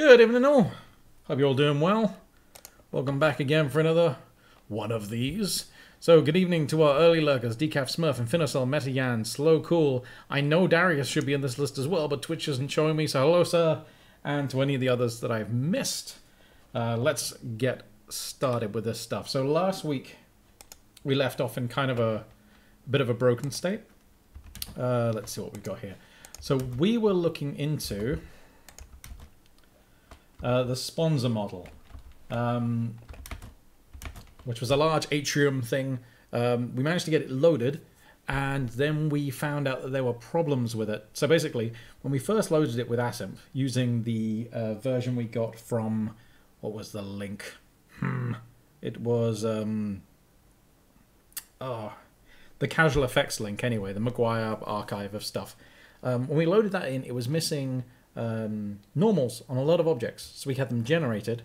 Good evening all. Hope you're all doing well. Welcome back again for another one of these. So good evening to our early lurkers, Decaf, Smurf, Infinicel, Métayan, Slow Cool. I know Darius should be in this list as well, but Twitch isn't showing me, so hello sir. And to any of the others that I've missed. Let's get started with this stuff. So last week we left off in kind of a bit of a broken state. Let's see what we've got here. So we were looking into the Sponza model. Which was a large atrium thing. We managed to get it loaded, and then we found out that there were problems with it. So basically, when we first loaded it with assimp, using the version we got from, what was the link? It was, the Casual Effects link anyway, the Maguire archive of stuff. When we loaded that in, it was missing normals on a lot of objects. So we had them generated,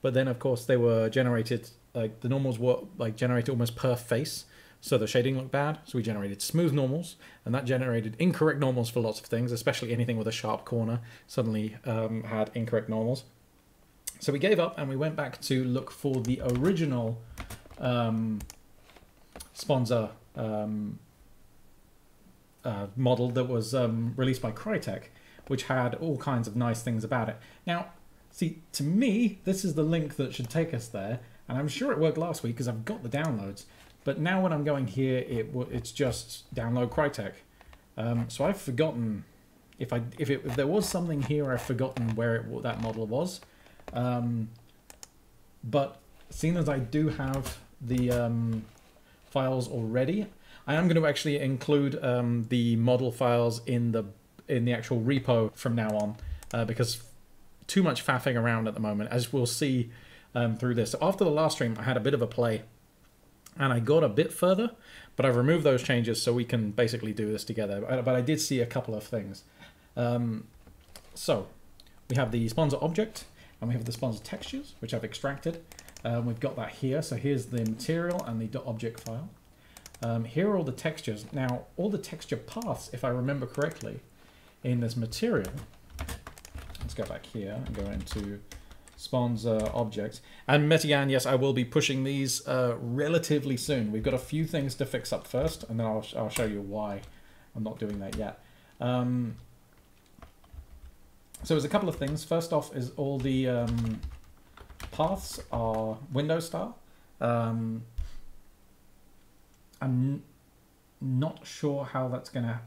but then of course they were generated, like the normals were like generated almost per face, so the shading looked bad. So we generated smooth normals, and that generated incorrect normals for lots of things, especially anything with a sharp corner suddenly had incorrect normals. So we gave up and we went back to look for the original Sponza model that was released by Crytek, which had all kinds of nice things about it. Now, see, to me, this is the link that should take us there. And I'm sure it worked last week because I've got the downloads. But now when I'm going here, it's just download Crytek. So I've forgotten if there was something here, I've forgotten where that model was. But seeing as I do have the files already, I am going to actually include the model files in the actual repo from now on because too much faffing around at the moment, as we'll see. Through this. So after the last stream I had a bit of a play and I got a bit further, but I've removed those changes so we can basically do this together. But I did see a couple of things. So we have the Sponza object and we have the Sponza textures, which I've extracted. We've got that here. So here's the material and the .object file. Here are all the textures. Now all the texture paths, if I remember correctly, in this material, let's go back here and go into Sponza objects. And Métayan, yes, I will be pushing these relatively soon. We've got a few things to fix up first, and then I'll show you why I'm not doing that yet. So there's a couple of things. First off is all the paths are Windows style. I'm not sure how that's going to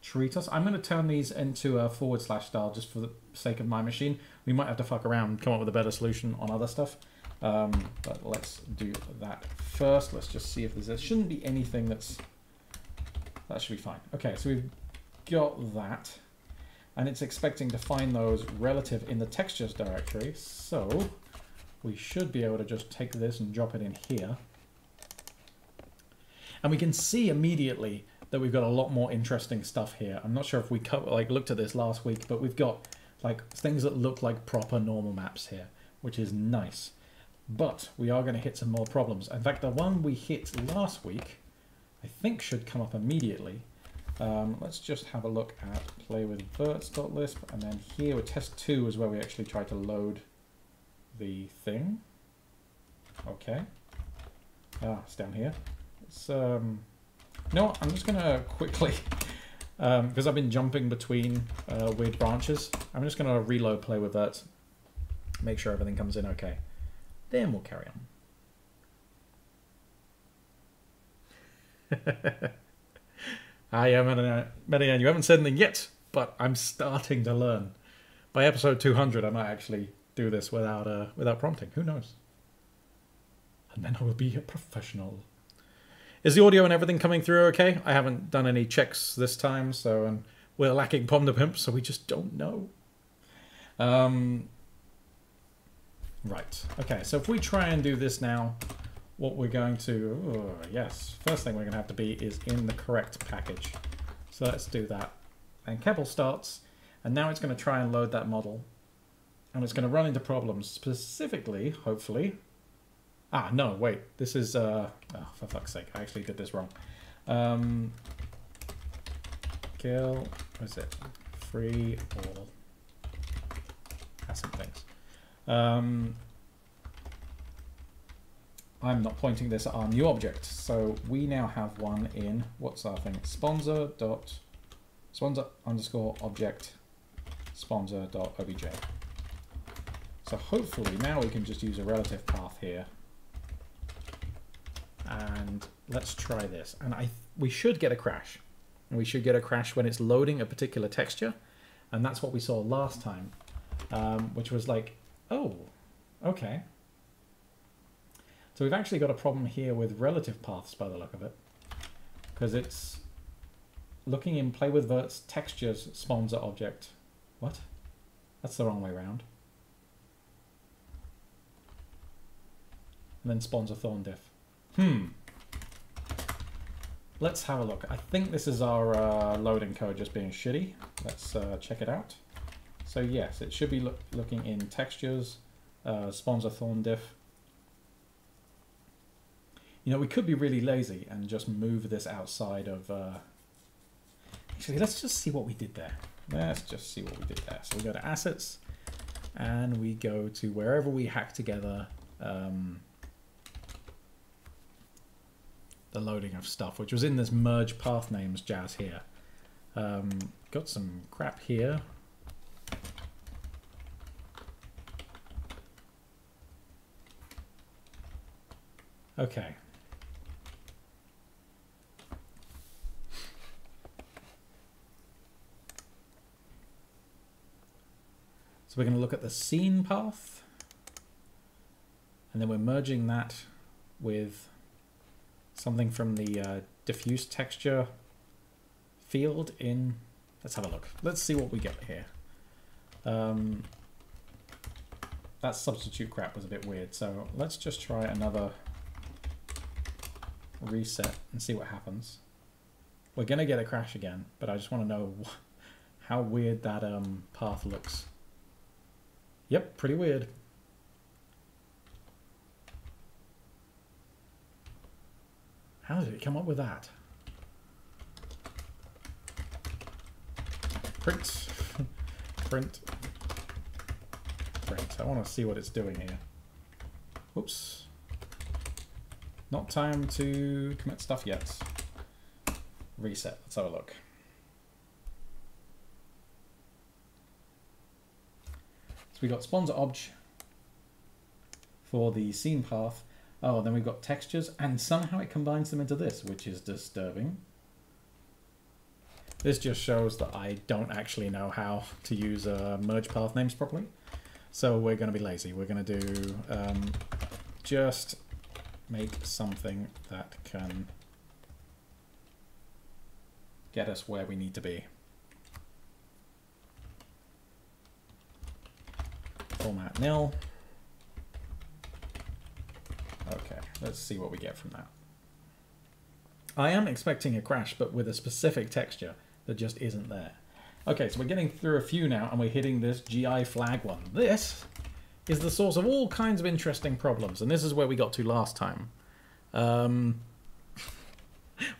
treat us. I'm going to turn these into a / style just for the sake of my machine. We might have to fuck around and come up with a better solution on other stuff. But let's do that first. Let's just see if there shouldn't be anything that should be fine. Okay, so we've got that. And it's expecting to find those relative in the textures directory. So we should be able to just take this and drop it in here. And we can see immediately that we've got a lot more interesting stuff here. I'm not sure if we looked at this last week, but we've got like things that look like proper normal maps here, which is nice. But we are going to hit some more problems. In fact, the one we hit last week, I think should come up immediately. Let's just have a look at play with verts.lisp, and then here with test2 is where we actually try to load the thing. Okay. Ah, it's down here. It's No, I'm just going to quickly, because I've been jumping between weird branches, I'm just going to reload play with that, make sure everything comes in okay. Then we'll carry on. Hi, Marianne, you haven't said anything yet, but I'm starting to learn. By episode 200, I might actually do this without prompting. Who knows? And then I will be a professional. Is the audio and everything coming through okay? I haven't done any checks this time, so and we're lacking Pom de Pimp, so we just don't know. Right, okay, so if we try and do this now, what we're going to, first thing we're gonna have to be is in the correct package. So let's do that. And CEPL starts, and now it's gonna try and load that model, and it's gonna run into problems specifically, hopefully. Ah, no, wait, this is, oh, for fuck's sake, I actually did this wrong. Free all. I'm not pointing this at our new object, so we now have one in, what's our thing? Sponza_object sponza.obj. So hopefully now we can just use a relative path here. And let's try this. And we should get a crash. And we should get a crash when it's loading a particular texture. And that's what we saw last time, which was like, oh, okay. So we've actually got a problem here with relative paths by the look of it, because it's looking in play with verts textures sponsor object. What? That's the wrong way around. And then sponsor thorn diff. Let's have a look. I think this is our loading code just being shitty. Let's check it out. So yes, it should be looking in textures, sponsor thorn diff. You know, we could be really lazy and just move this outside of... Actually, let's just see what we did there. Let's just see what we did there. So we go to assets and we go to wherever we hack together the loading of stuff, which was in this merge path names jazz here. Got some crap here. Okay. So we're going to look at the scene path, and then we're merging that with something from the diffuse texture field in. Let's have a look. Let's see what we get here. That substitute crap was a bit weird, so let's just try another reset and see what happens. We're gonna get a crash again, but I just want to know how weird that path looks. Yep, pretty weird. How did it come up with that? Print, print, print. I want to see what it's doing here. Whoops. Not time to commit stuff yet. Reset, let's have a look. So we got sponsor obj for the scene path. Oh, then we've got textures, and somehow it combines them into this, which is disturbing. This just shows that I don't actually know how to use merge path names properly. So we're going to be lazy. We're going to do just make something that can get us where we need to be. Format nil. Okay, let's see what we get from that. I am expecting a crash, but with a specific texture that just isn't there. Okay, so we're getting through a few now, and we're hitting this GI flag one. This is the source of all kinds of interesting problems, and this is where we got to last time.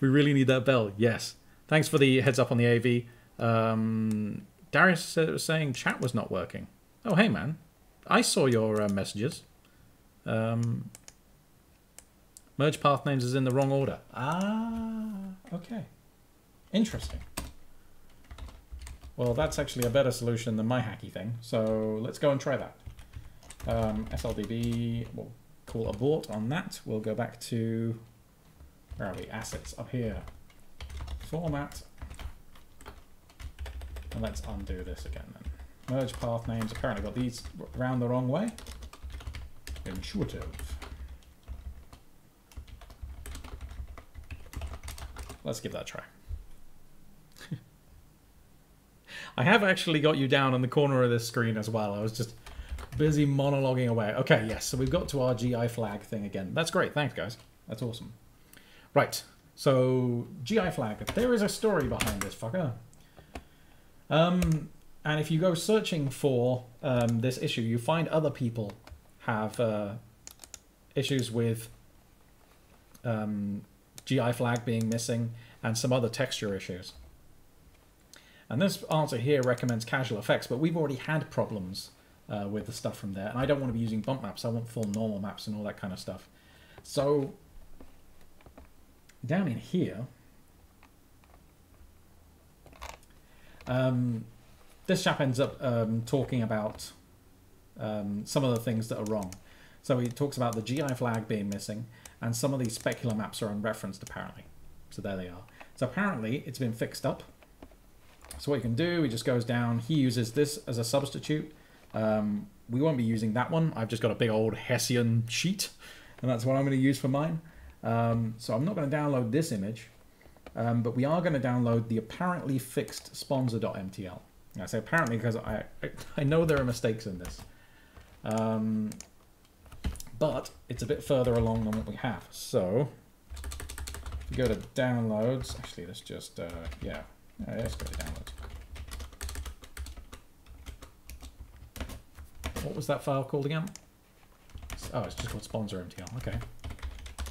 We really need that bell, yes. Thanks for the heads up on the AV. Darius was saying chat was not working. Oh, hey, man. I saw your messages. Merge path names is in the wrong order. Ah, okay. Interesting. Well, that's actually a better solution than my hacky thing, so let's go and try that. SLDB, we'll call abort on that. We'll go back to, where are we? Assets, up here. Format. And let's undo this again then. Merge path names, apparently got these round the wrong way. Intuitive. Let's give that a try. I have actually got you down in the corner of this screen as well. I was just busy monologuing away. Okay, yes, so we've got to our GI flag thing again. That's great. Thanks, guys. That's awesome. Right, so GI flag. There is a story behind this fucker. And if you go searching for this issue, you find other people have issues with... GI flag being missing, and some other texture issues. And this answer here recommends casual effects, but we've already had problems with the stuff from there. And I don't want to be using bump maps. I want full normal maps and all that kind of stuff. So down in here, this chap ends up talking about some of the things that are wrong. So he talks about the GI flag being missing, and some of these specular maps are unreferenced apparently. So there they are. So apparently it's been fixed up. So what you can do, he just goes down, he uses this as a substitute. We won't be using that one. I've just got a big old Hessian sheet, and that's what I'm going to use for mine. So I'm not going to download this image, but we are going to download the apparently fixed Sponza.mtl. I say apparently because I know there are mistakes in this. But it's a bit further along than what we have. So if you go to downloads, actually let's just, yeah, let's go to downloads. What was that file called again? Oh, it's just called Sponza.mtl, okay.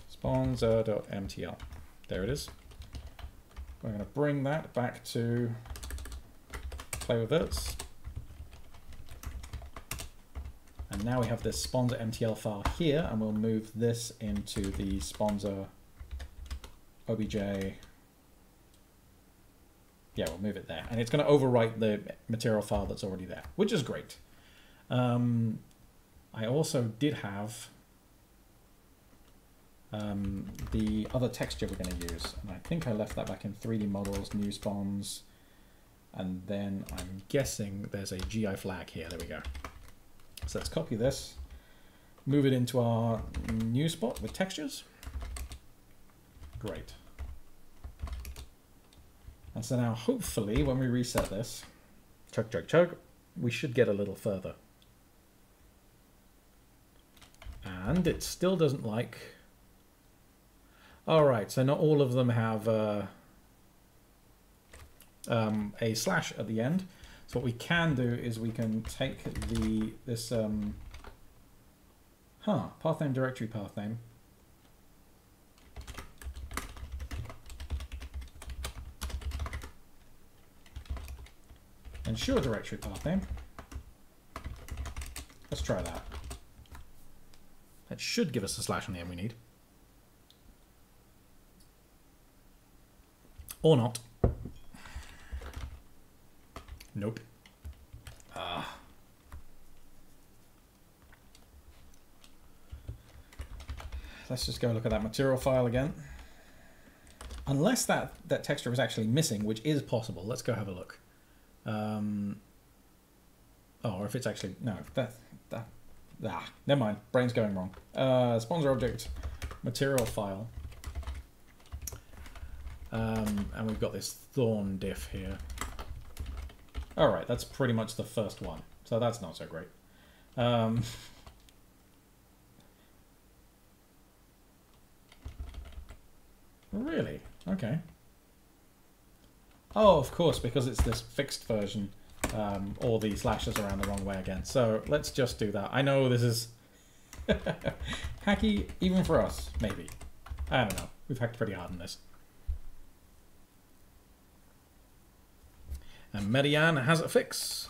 Sponza.mtl, there it is. We're gonna bring that back to play with this. And now we have this Sponza.mtl file here, and we'll move this into the Sponza obj. Yeah, we'll move it there. And it's going to overwrite the material file that's already there, which is great. I also did have the other texture we're going to use. And I think I left that back in 3D models, new spawns. And then I'm guessing there's a GI flag here. There we go. So let's copy this, move it into our new spot with textures. Great. And so now hopefully when we reset this, chug, we should get a little further. And it still doesn't like... All right, so not all of them have a slash at the end. So what we can do is we can take the path name, directory path name. Ensure directory path name. Let's try that. That should give us the slash on the end we need. Or not. Nope. Let's just go look at that material file again. Unless that texture was actually missing, which is possible. Let's go have a look. Oh, or if it's actually no. Never mind. Brain's going wrong. Sponsor object, material file. And we've got this thorn diff here. All right, that's pretty much the first one. So that's not so great. Really? Okay. Oh, of course, because it's this fixed version, all the slashes around the wrong way again. So let's just do that. I know this is hacky, even for us, maybe. I don't know. We've hacked pretty hard on this. And Marianne has a fix.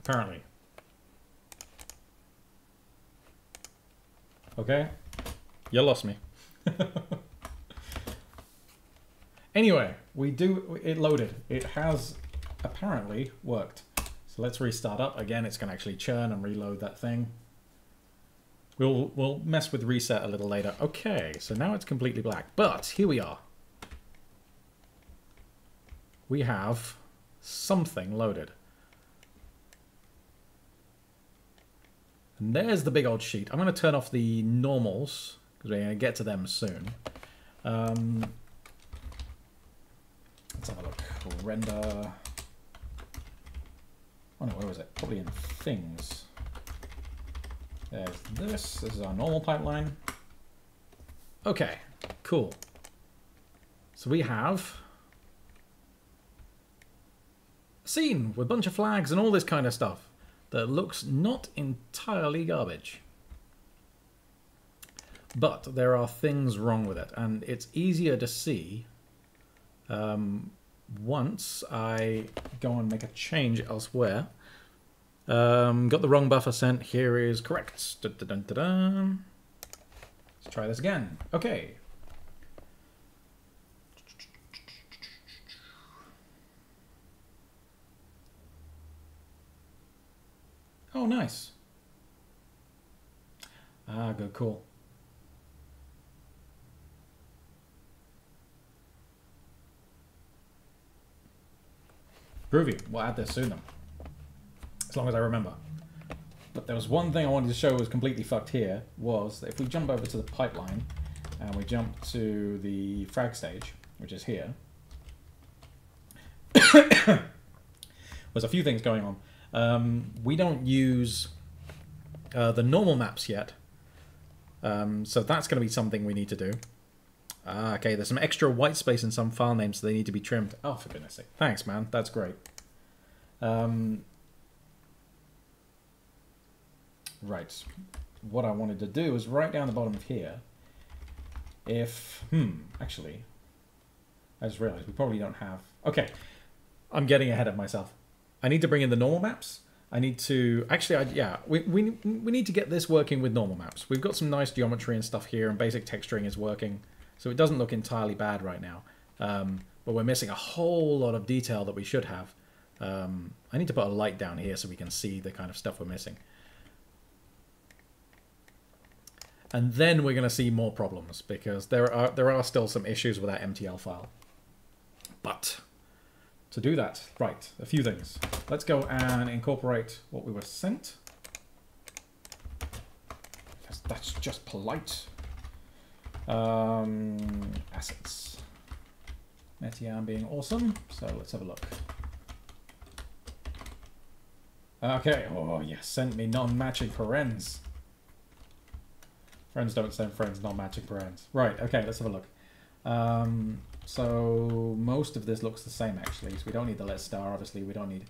Apparently. Okay. You lost me. Anyway, it loaded. It has apparently worked. So let's restart up. Again, it's going to actually churn and reload that thing. We'll mess with reset a little later. Okay, so now it's completely black. But here we are. We have something loaded. And there's the big old sheet. I'm going to turn off the normals, because we're going to get to them soon. Let's have a look. We'll render. Oh no, where was it? Probably in things. There's this. This is our normal pipeline. Okay, cool. So we have a scene with a bunch of flags and all this kind of stuff that looks not entirely garbage. But there are things wrong with it, and it's easier to see once I go and make a change elsewhere. Got the wrong buffer sent. Here is correct. Da, da, da, da, da. Let's try this again. Okay. Oh, nice. Ah, good, cool. Groovy. We'll add this soon, then. As long as I remember. But there was one thing I wanted to show was completely fucked here, was that if we jump over to the pipeline, and we jump to the frag stage, which is here, there's a few things going on. We don't use the normal maps yet, so that's going to be something we need to do. Ah, okay, there's some extra white space in some file names, so they need to be trimmed. Oh, for goodness sake. Thanks, man. That's great. Right. What I wanted to do is right down the bottom of here, if... actually, I just realized we probably don't have... Okay, I'm getting ahead of myself. I need to bring in the normal maps. I need to... Actually, we need to get this working with normal maps. We've got some nice geometry and stuff here, and basic texturing is working, so it doesn't look entirely bad right now. But we're missing a whole lot of detail that we should have. I need to put a light down here so we can see the kind of stuff we're missing. And then we're going to see more problems, because there are still some issues with that MTL file. But... to do that, right, a few things. Let's go and incorporate what we were sent. That's just polite. Assets. Métayan being awesome, so let's have a look. Okay, oh yes, sent me non-matching parens. Friends don't send friends non-matching parens. Right, okay, let's have a look. So most of this looks the same, actually, so we don't need the let star, obviously. We don't need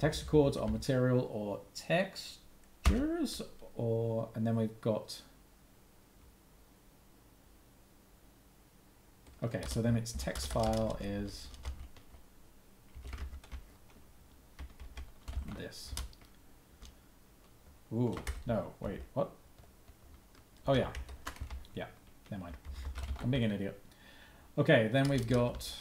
texture chords or material or textures, or, and then we've got, okay, so then its text file is this. Ooh, no, wait, what? Oh yeah, yeah, never mind. I'm being an idiot. Okay, then we've got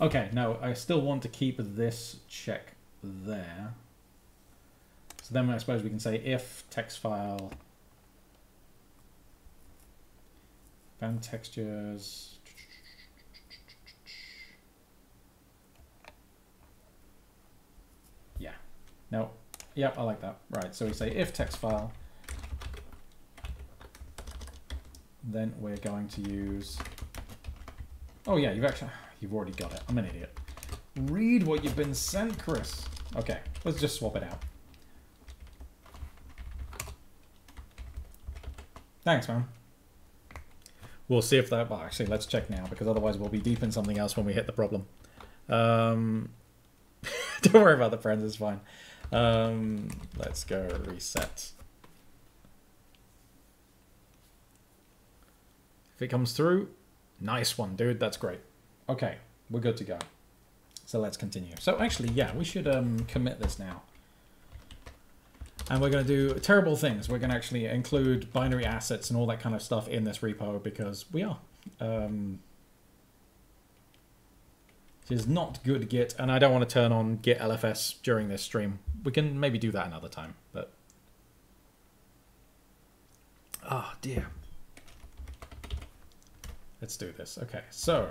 okay, no, I still want to keep this check there. So then I suppose we can say if text file ban textures. Yeah. No. Yep, I like that. Right, so we say if text file, then we're going to use... Oh yeah, you've already got it. I'm an idiot. Read what you've been sent, Chris. Okay, let's just swap it out. Thanks, man. We'll see if that... Well, actually, let's check now, because otherwise we'll be deep in something else when we hit the problem. Don't worry about the friends, it's fine. Let's go reset. If it comes through, nice one, dude. That's great. Okay, we're good to go. So let's continue. So actually, yeah, we should commit this now. And we're going to do terrible things. We're going to actually include binary assets and all that kind of stuff in this repo, because we are. Is not good Git, and I don't want to turn on Git LFS during this stream. We can maybe do that another time, but... Oh, dear. Let's do this. Okay, so...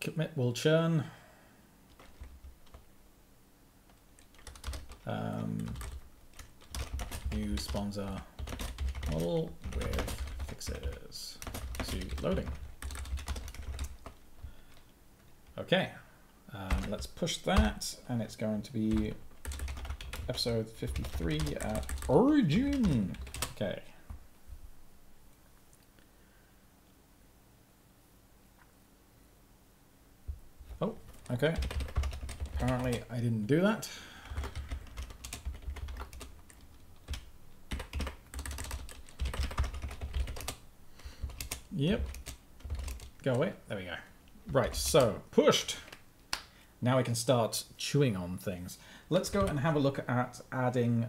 Commit will churn. New Sponza model with fixes. Loading. Okay, let's push that, and it's going to be episode 53 at origin. Okay. Oh, okay. Apparently I didn't do that. Yep. Go away. There we go. Right, so pushed. Now we can start chewing on things. Let's go and have a look at adding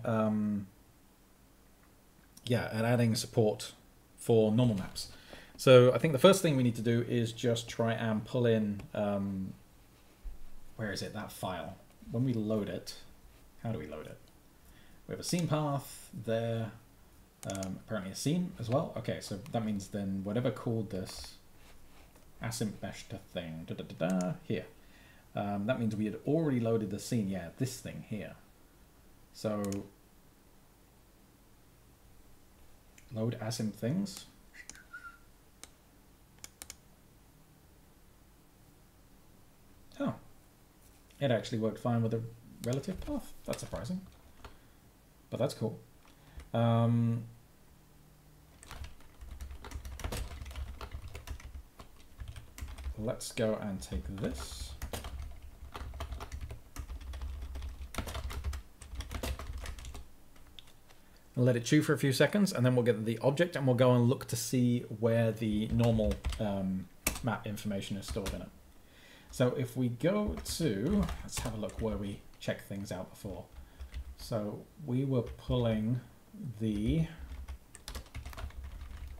adding support for normal maps. So I think the first thing we need to do is just try and pull in where is it, that file. When we load it, how do we load it? We have a scene path there, apparently a scene as well. Okay, so that means then whatever called this assimp mesh to thing here. That means we had already loaded the scene, yeah, this thing here. So load assimp things. Oh, it actually worked fine with a relative path. That's surprising, but that's cool. Let's go and take this. Let it chew for a few seconds, and then we'll get the object, and we'll go and look to see where the normal map information is stored in it. So if we go to, let's have a look where we check things out before. So we were pulling the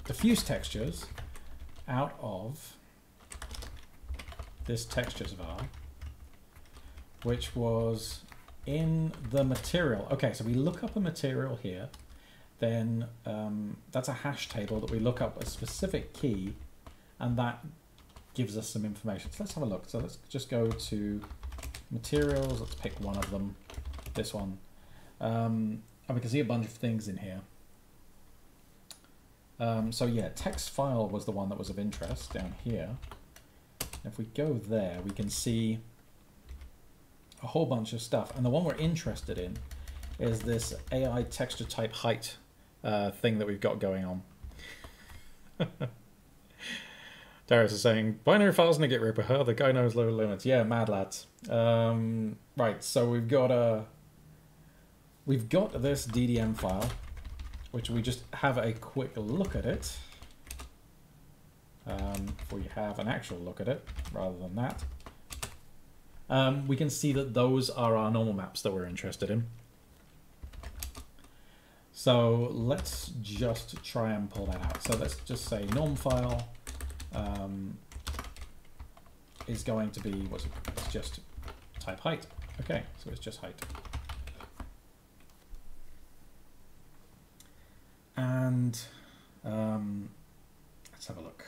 diffuse textures out of this textures var, which was in the material. Okay, so we look up a material here. Then that's a hash table that we look up a specific key, and that gives us some information. So let's have a look. So let's just go to materials. Let's pick one of them, this one. And we can see a bunch of things in here. So yeah, text file was the one that was of interest down here. If we go there, we can see a whole bunch of stuff. And the one we're interested in is this AI texture type height thing that we've got going on. Darius is saying, binary files in a Git Reaper, the guy knows low limits. Yeah, mad lads. Right, so we've got this DDM file, which we just have a quick look at it. We have an actual look at it rather than that. We can see that those are our normal maps that we're interested in. So let's just try and pull that out. So let's just say norm file is going to be, it's just type height. Okay, so it's just height. And let's have a look.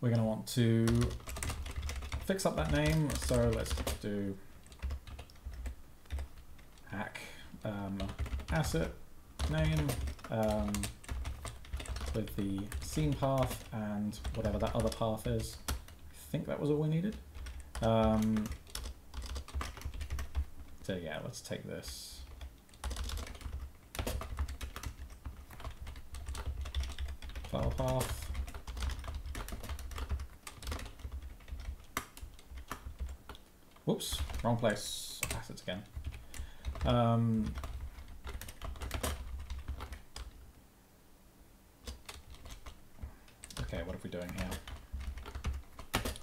We're going to want to fix up that name, so let's do hack asset name with the scene path and whatever that other path is. I think that was all we needed. So yeah, let's take this. File path. Whoops, wrong place, assets again. Okay, what are we doing here?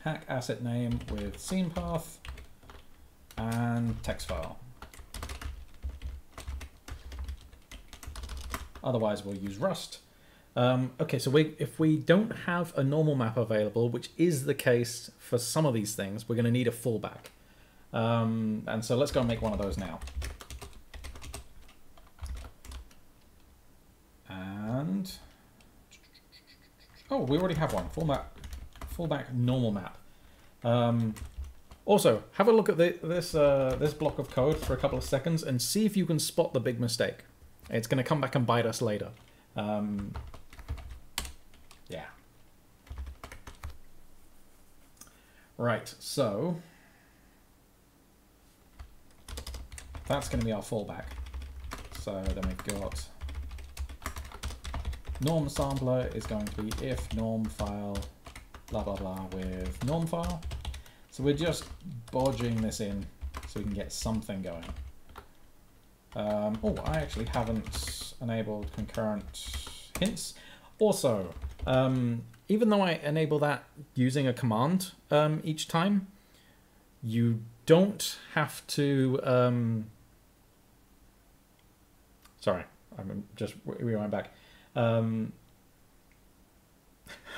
Hack asset name with scene path and text file. Otherwise we'll use Rust. Okay, so if we don't have a normal map available, which is the case for some of these things, we're gonna need a fallback. And so let's go and make one of those now. And oh, we already have one. Full back normal map. Also, have a look at this block of code for a couple of seconds and see if you can spot the big mistake. It's going to come back and bite us later. Yeah. Right. So that's going to be our fallback. So then we've got norm sampler is going to be if norm file blah blah blah with norm file. So we're just bodging this in so we can get something going. Oh, I actually haven't enabled concurrent hints. Also, even though I enable that using a command each time, you don't have to... Sorry, I'm just rewind back. I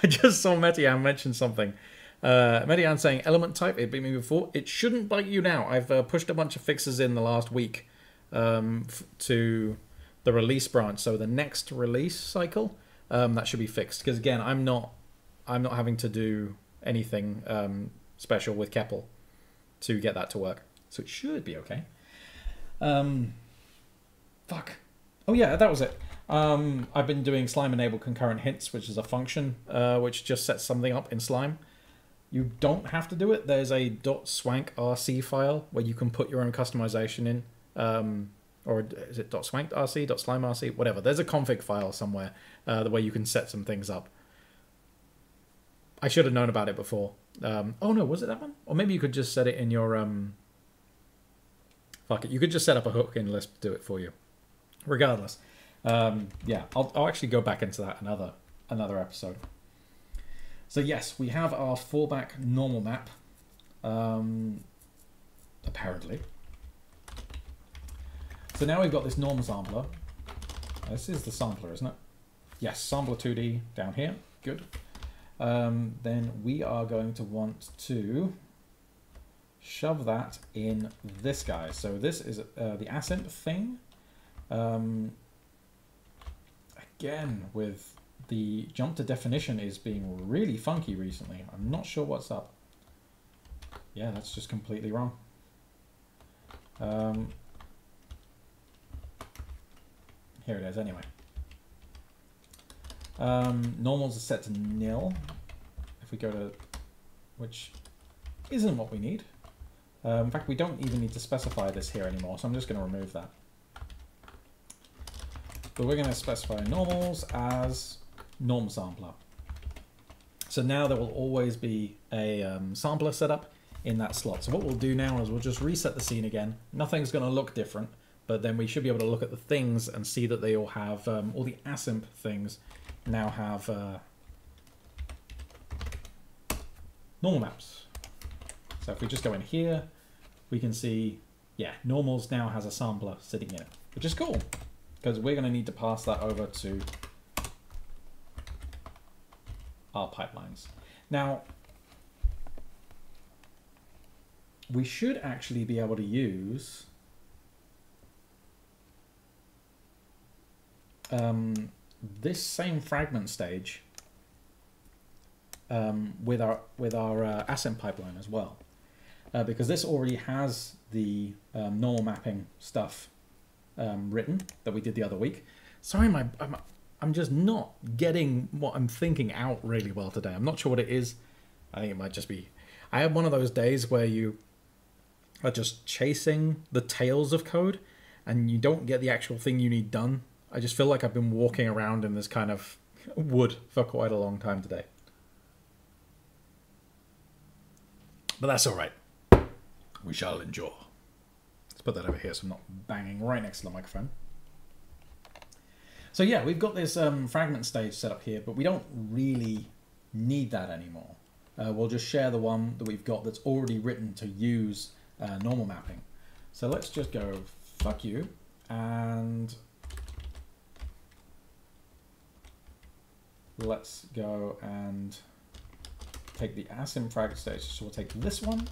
just saw Métayan mention something. Métayan saying, element type, it beat me before. It shouldn't bite you now. I've pushed a bunch of fixes in the last week to the release branch. So the next release cycle, that should be fixed. Because again, I'm not having to do anything special with CEPL to get that to work. So it should be okay. Fuck. Oh yeah, that was it. I've been doing Slime enable concurrent hints, which is a function which just sets something up in Slime. You don't have to do it. There's a .swank.rc file where you can put your own customization in. Or is it .swank.rc, .slime.rc, whatever. There's a config file somewhere the way you can set some things up. I should have known about it before. Oh no, was it that one? Or maybe you could just set it in your... Fuck it, you could just set up a hook in Lisp to do it for you. Regardless. Yeah, I'll actually go back into that another episode. So yes, we have our fallback normal map. Apparently. So now we've got this norm sampler. This is the sampler, isn't it? Yes, sampler 2D down here. Good. Then we are going to want to shove that in this guy. So this is the assimp thing. Again, with the jump to definition is being really funky recently. I'm not sure what's up. Yeah, that's just completely wrong. Here it is anyway. Normals are set to nil. If we go to, which isn't what we need. In fact, we don't even need to specify this here anymore. So I'm just going to remove that. But we're going to specify normals as norm sampler. So now there will always be a sampler set up in that slot. So what we'll do now is we'll just reset the scene again. Nothing's going to look different, but then we should be able to look at the things and see that they all have, all the assimp things now have normal maps. So if we just go in here, we can see, yeah, normals now has a sampler sitting in it, which is cool. Because we're going to need to pass that over to our pipelines. Now, we should actually be able to use this same fragment stage with our assimp pipeline as well, because this already has the normal mapping stuff written that we did the other week. Sorry, I'm just not getting what I'm thinking out really well today. I'm not sure what it is. I think it might just be... I had one of those days where you are just chasing the tails of code and you don't get the actual thing you need done. I just feel like I've been walking around in this kind of wood for quite a long time today. But that's all right. We shall endure. Let's put that over here so I'm not banging right next to the microphone. So yeah, we've got this fragment stage set up here, but we don't really need that anymore. We'll just share the one that we've got that's already written to use normal mapping. So let's just go, fuck you, and... let's go and take the assimp fragment stage. So we'll take this one and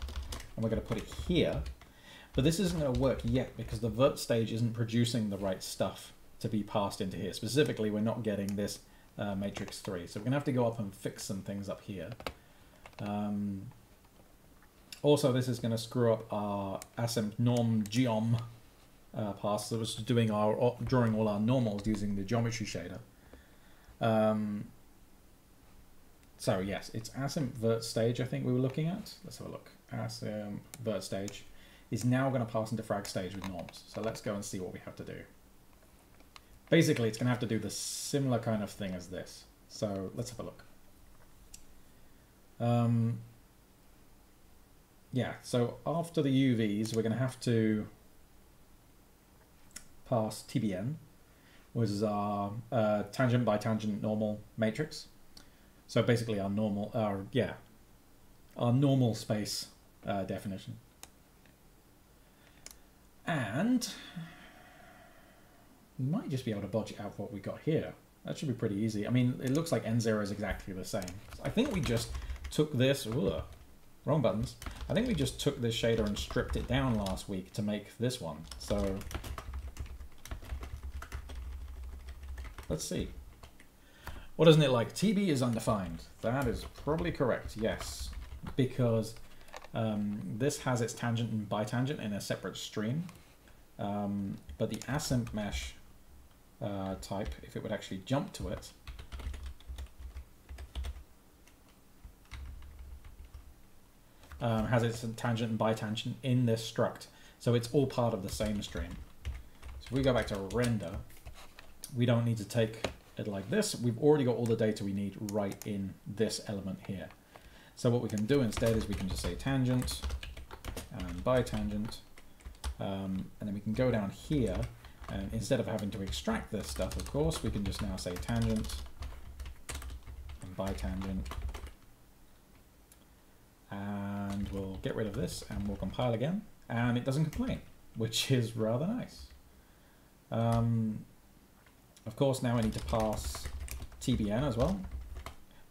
we're going to put it here. But this isn't going to work yet because the vert stage isn't producing the right stuff to be passed into here. Specifically, we're not getting this matrix 3. So we're going to have to go up and fix some things up here. Also, this is going to screw up our assimp norm geom pass. So it's doing our, drawing all our normals using the geometry shader. So yes, it's assimp vert stage I think we were looking at. Let's have a look. Assimp vert stage is now going to pass into frag stage with norms. So let's go and see what we have to do. Basically, it's going to have to do the similar kind of thing as this. So let's have a look. yeah, so after the UVs, we're going to have to pass TBN, which is our tangent by tangent normal matrix. So basically our normal, our normal space definition. And we might just be able to bodge out what we got here. That should be pretty easy. I mean, it looks like N0 is exactly the same. So I think we just took this, wrong buttons. I think we just took this shader and stripped it down last week to make this one. So let's see. What isn't it like? TB is undefined. That is probably correct, yes. Because this has its tangent and bitangent in a separate stream. But the assimp mesh type, if it would actually jump to it, has its tangent and bitangent in this struct. So it's all part of the same stream. So if we go back to render, we don't need to take it like this. We've already got all the data we need right in this element here. So what we can do instead is we can just say tangent and bitangent, and then we can go down here, and instead of having to extract this stuff, of course, we can just now say tangent and bitangent, and we'll get rid of this and we'll compile again, and it doesn't complain, which is rather nice. Of course, now I need to pass TBN as well,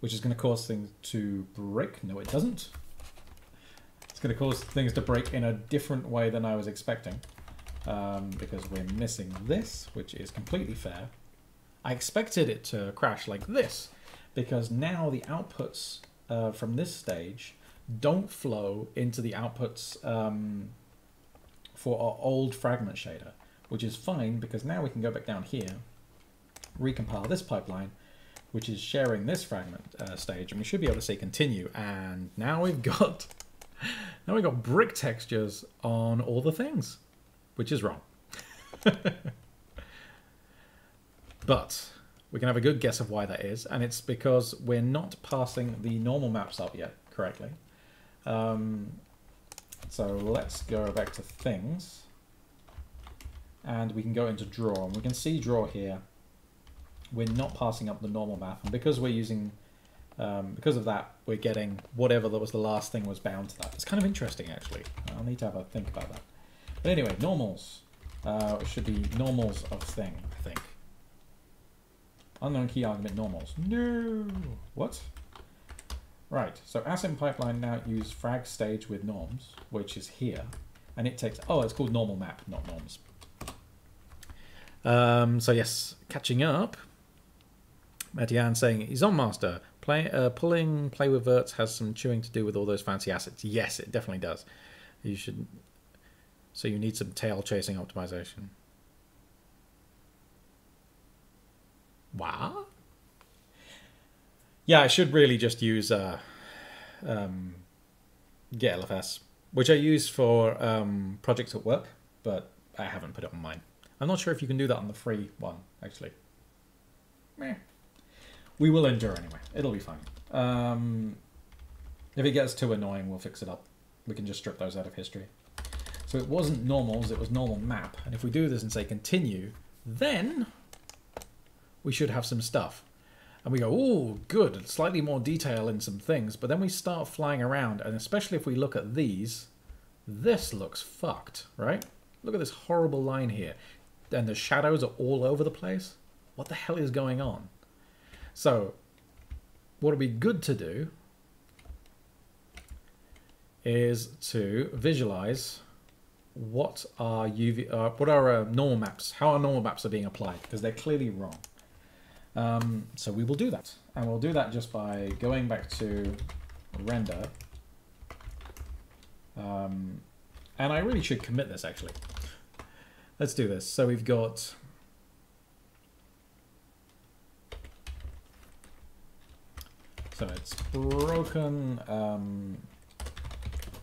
which is going to cause things to break. No, it doesn't. It's going to cause things to break in a different way than I was expecting, because we're missing this, which is completely fair. I expected it to crash like this, because now the outputs from this stage don't flow into the outputs for our old fragment shader, which is fine, because now we can go back down here, recompile this pipeline, which is sharing this fragment stage, and we should be able to say continue, and now we've got brick textures on all the things, which is wrong. But we can have a good guess of why that is, and it's because we're not passing the normal maps up yet correctly. So let's go back to things, and we can go into draw, and we can see draw here. We're not passing up the normal map, and because we're using, because of that, we're getting whatever that was the last thing was bound to that. It's kind of interesting, actually. I'll need to have a think about that. But anyway, normals should be normals of thing, I think. Unknown key argument normals. No! What? Right, so assimp pipeline now use frag stage with norms, which is here, and it takes, oh, it's called normal map, not norms. So yes, catching up. Métayan saying he's on master. Play with verts has some chewing to do with all those fancy assets. Yes, it definitely does. You should. So you need some tail chasing optimization. Wow. Yeah, I should really just use GLFS, which I use for projects at work, but I haven't put it on mine. I'm not sure if you can do that on the free one, actually. Meh. We will endure anyway. It'll be fine. If it gets too annoying, we'll fix it up. We can just strip those out of history. So it wasn't normals, it was normal map. And if we do this and say continue, then we should have some stuff. And we go, oh, good, slightly more detail in some things. But then we start flying around, and especially if we look at these, this looks fucked, right? Look at this horrible line here. And the shadows are all over the place. What the hell is going on? So what would be good to do is to visualize what our normal maps, how our normal maps are being applied, because they're clearly wrong. So we will do that, and we'll do that just by going back to render. And I really should commit this, actually. Let's do this. So we've got it's broken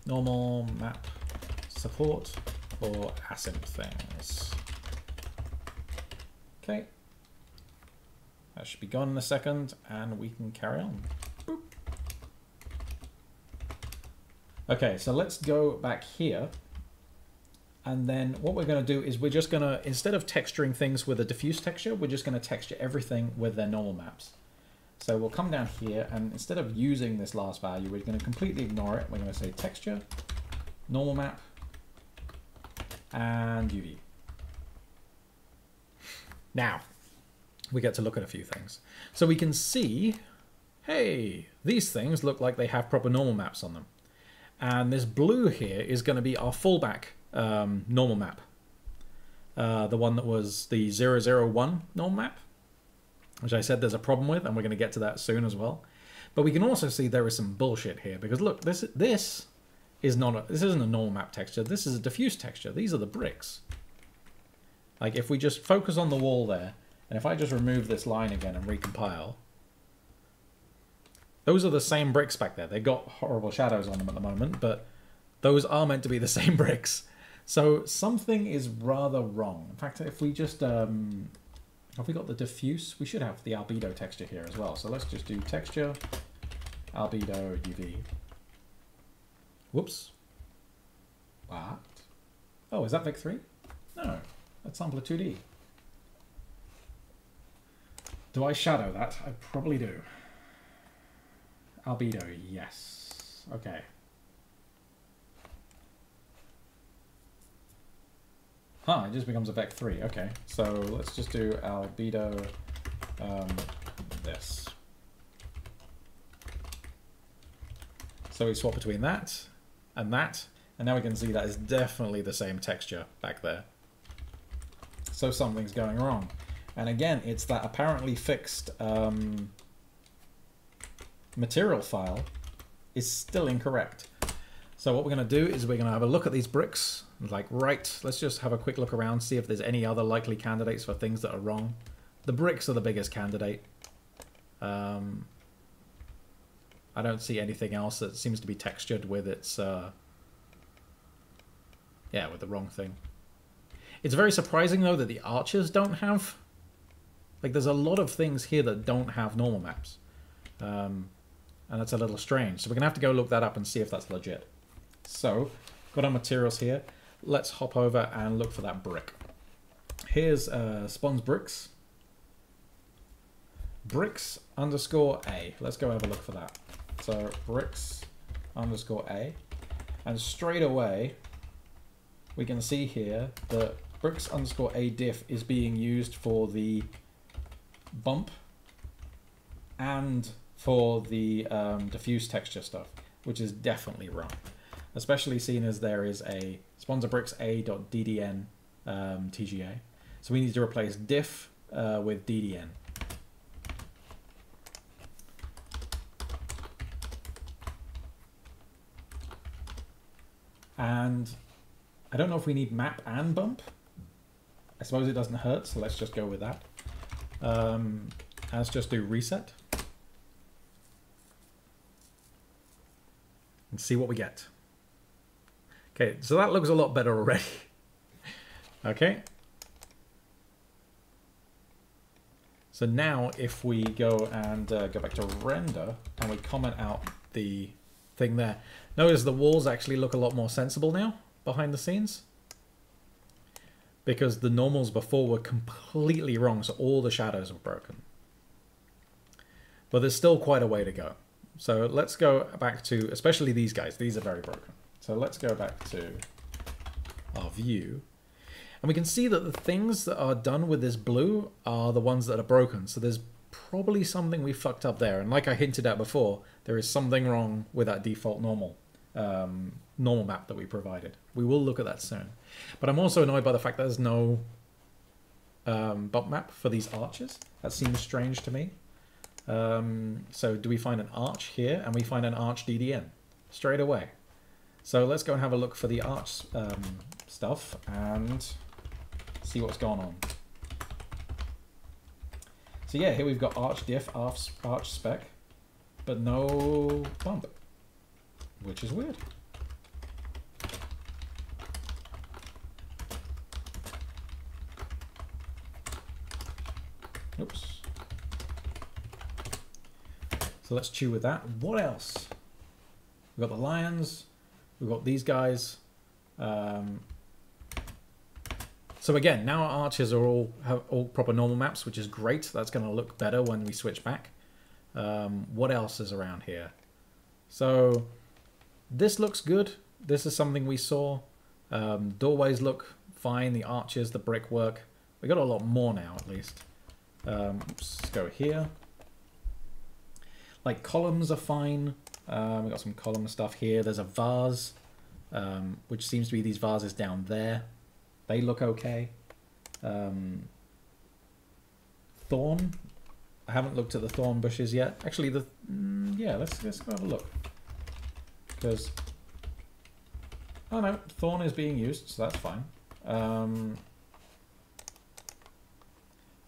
normal map support for async things. Okay, that should be gone in a second, and we can carry on. Boop. Okay, so let's go back here. And then what we're going to do is we're just going to, instead of texturing things with a diffuse texture, we're just going to texture everything with their normal maps. So we'll come down here, and instead of using this last value, we're going to completely ignore it. We're going to say texture, normal map, and UV. Now, we get to look at a few things. So we can see, hey, these things look like they have proper normal maps on them. And this blue here is going to be our fallback normal map. The one that was the 001 normal map, which I said there's a problem with, and we're going to get to that soon as well. But we can also see there is some bullshit here, because look, this isn't a normal map texture. This is a diffuse texture. These are the bricks. Like, if we just focus on the wall there, and if I just remove this line again and recompile, those are the same bricks back there. They've got horrible shadows on them at the moment, but those are meant to be the same bricks. So something is rather wrong. In fact, if we just... have we got the diffuse? We should have the albedo texture here as well. So let's just do texture, albedo, UV. Whoops. What? Oh, is that Vic3? No, that's Sampler 2D. Do I shadow that? I probably do. Albedo, yes. Okay. Huh, it just becomes a Vec3, okay. So let's just do albedo this. So we swap between that, and now we can see that is definitely the same texture back there. So something's going wrong. And again, it's that apparently fixed material file is still incorrect. So what we're going to do is we're going to have a look at these bricks. Like, right, let's just have a quick look around, see if there's any other likely candidates for things that are wrong. The bricks are the biggest candidate. I don't see anything else that seems to be textured with its... yeah, with the wrong thing. It's very surprising, though, that the arches don't have... Like, there's a lot of things here that don't have normal maps. And that's a little strange. So we're going to have to go look that up and see if that's legit. So, got our materials here. Let's hop over and look for that brick. Here's Sponza bricks. Bricks underscore A. Let's go have a look for that. So bricks underscore A. And straight away, we can see here that bricks underscore A diff is being used for the bump and for the diffuse texture stuff, which is definitely wrong. Especially seen as there is a Sponza bricks a.ddn TGA. So we need to replace diff with ddn. And I don't know if we need map and bump. I suppose it doesn't hurt, so let's just go with that. Let's just do reset. And see what we get. Okay, so that looks a lot better already. Okay. So now if we go and go back to render and we comment out the thing there, notice the walls actually look a lot more sensible now behind the scenes, because the normals before were completely wrong, so all the shadows were broken. But there's still quite a way to go. So let's go back to, especially these guys, these are very broken. So let's go back to our view. And we can see that the things that are done with this blue are the ones that are broken. So there's probably something we fucked up there. And like I hinted at before, there is something wrong with that default normal map that we provided. We will look at that soon. But I'm also annoyed by the fact that there's no bump map for these arches. That seems strange to me. So do we find an arch here? And we find an arch DDN straight away. So let's go and have a look for the arch stuff and see what's going on. So yeah, here we've got arch diff, arch spec, but no bump, which is weird. Oops. So let's chew with that. What else? We've got the lions. We've got these guys. So again, now our archers are all proper normal maps, which is great. That's going to look better when we switch back. What else is around here? So this looks good. This is something we saw. Doorways look fine. The arches, the brickwork. We got a lot more now, at least. Let's go here. Like, columns are fine. We got some column stuff here. There's a vase, which seems to be these vases down there. They look okay. Thorn. I haven't looked at the thorn bushes yet. Actually, the yeah, let's go have a look. Because oh no, thorn is being used, so that's fine.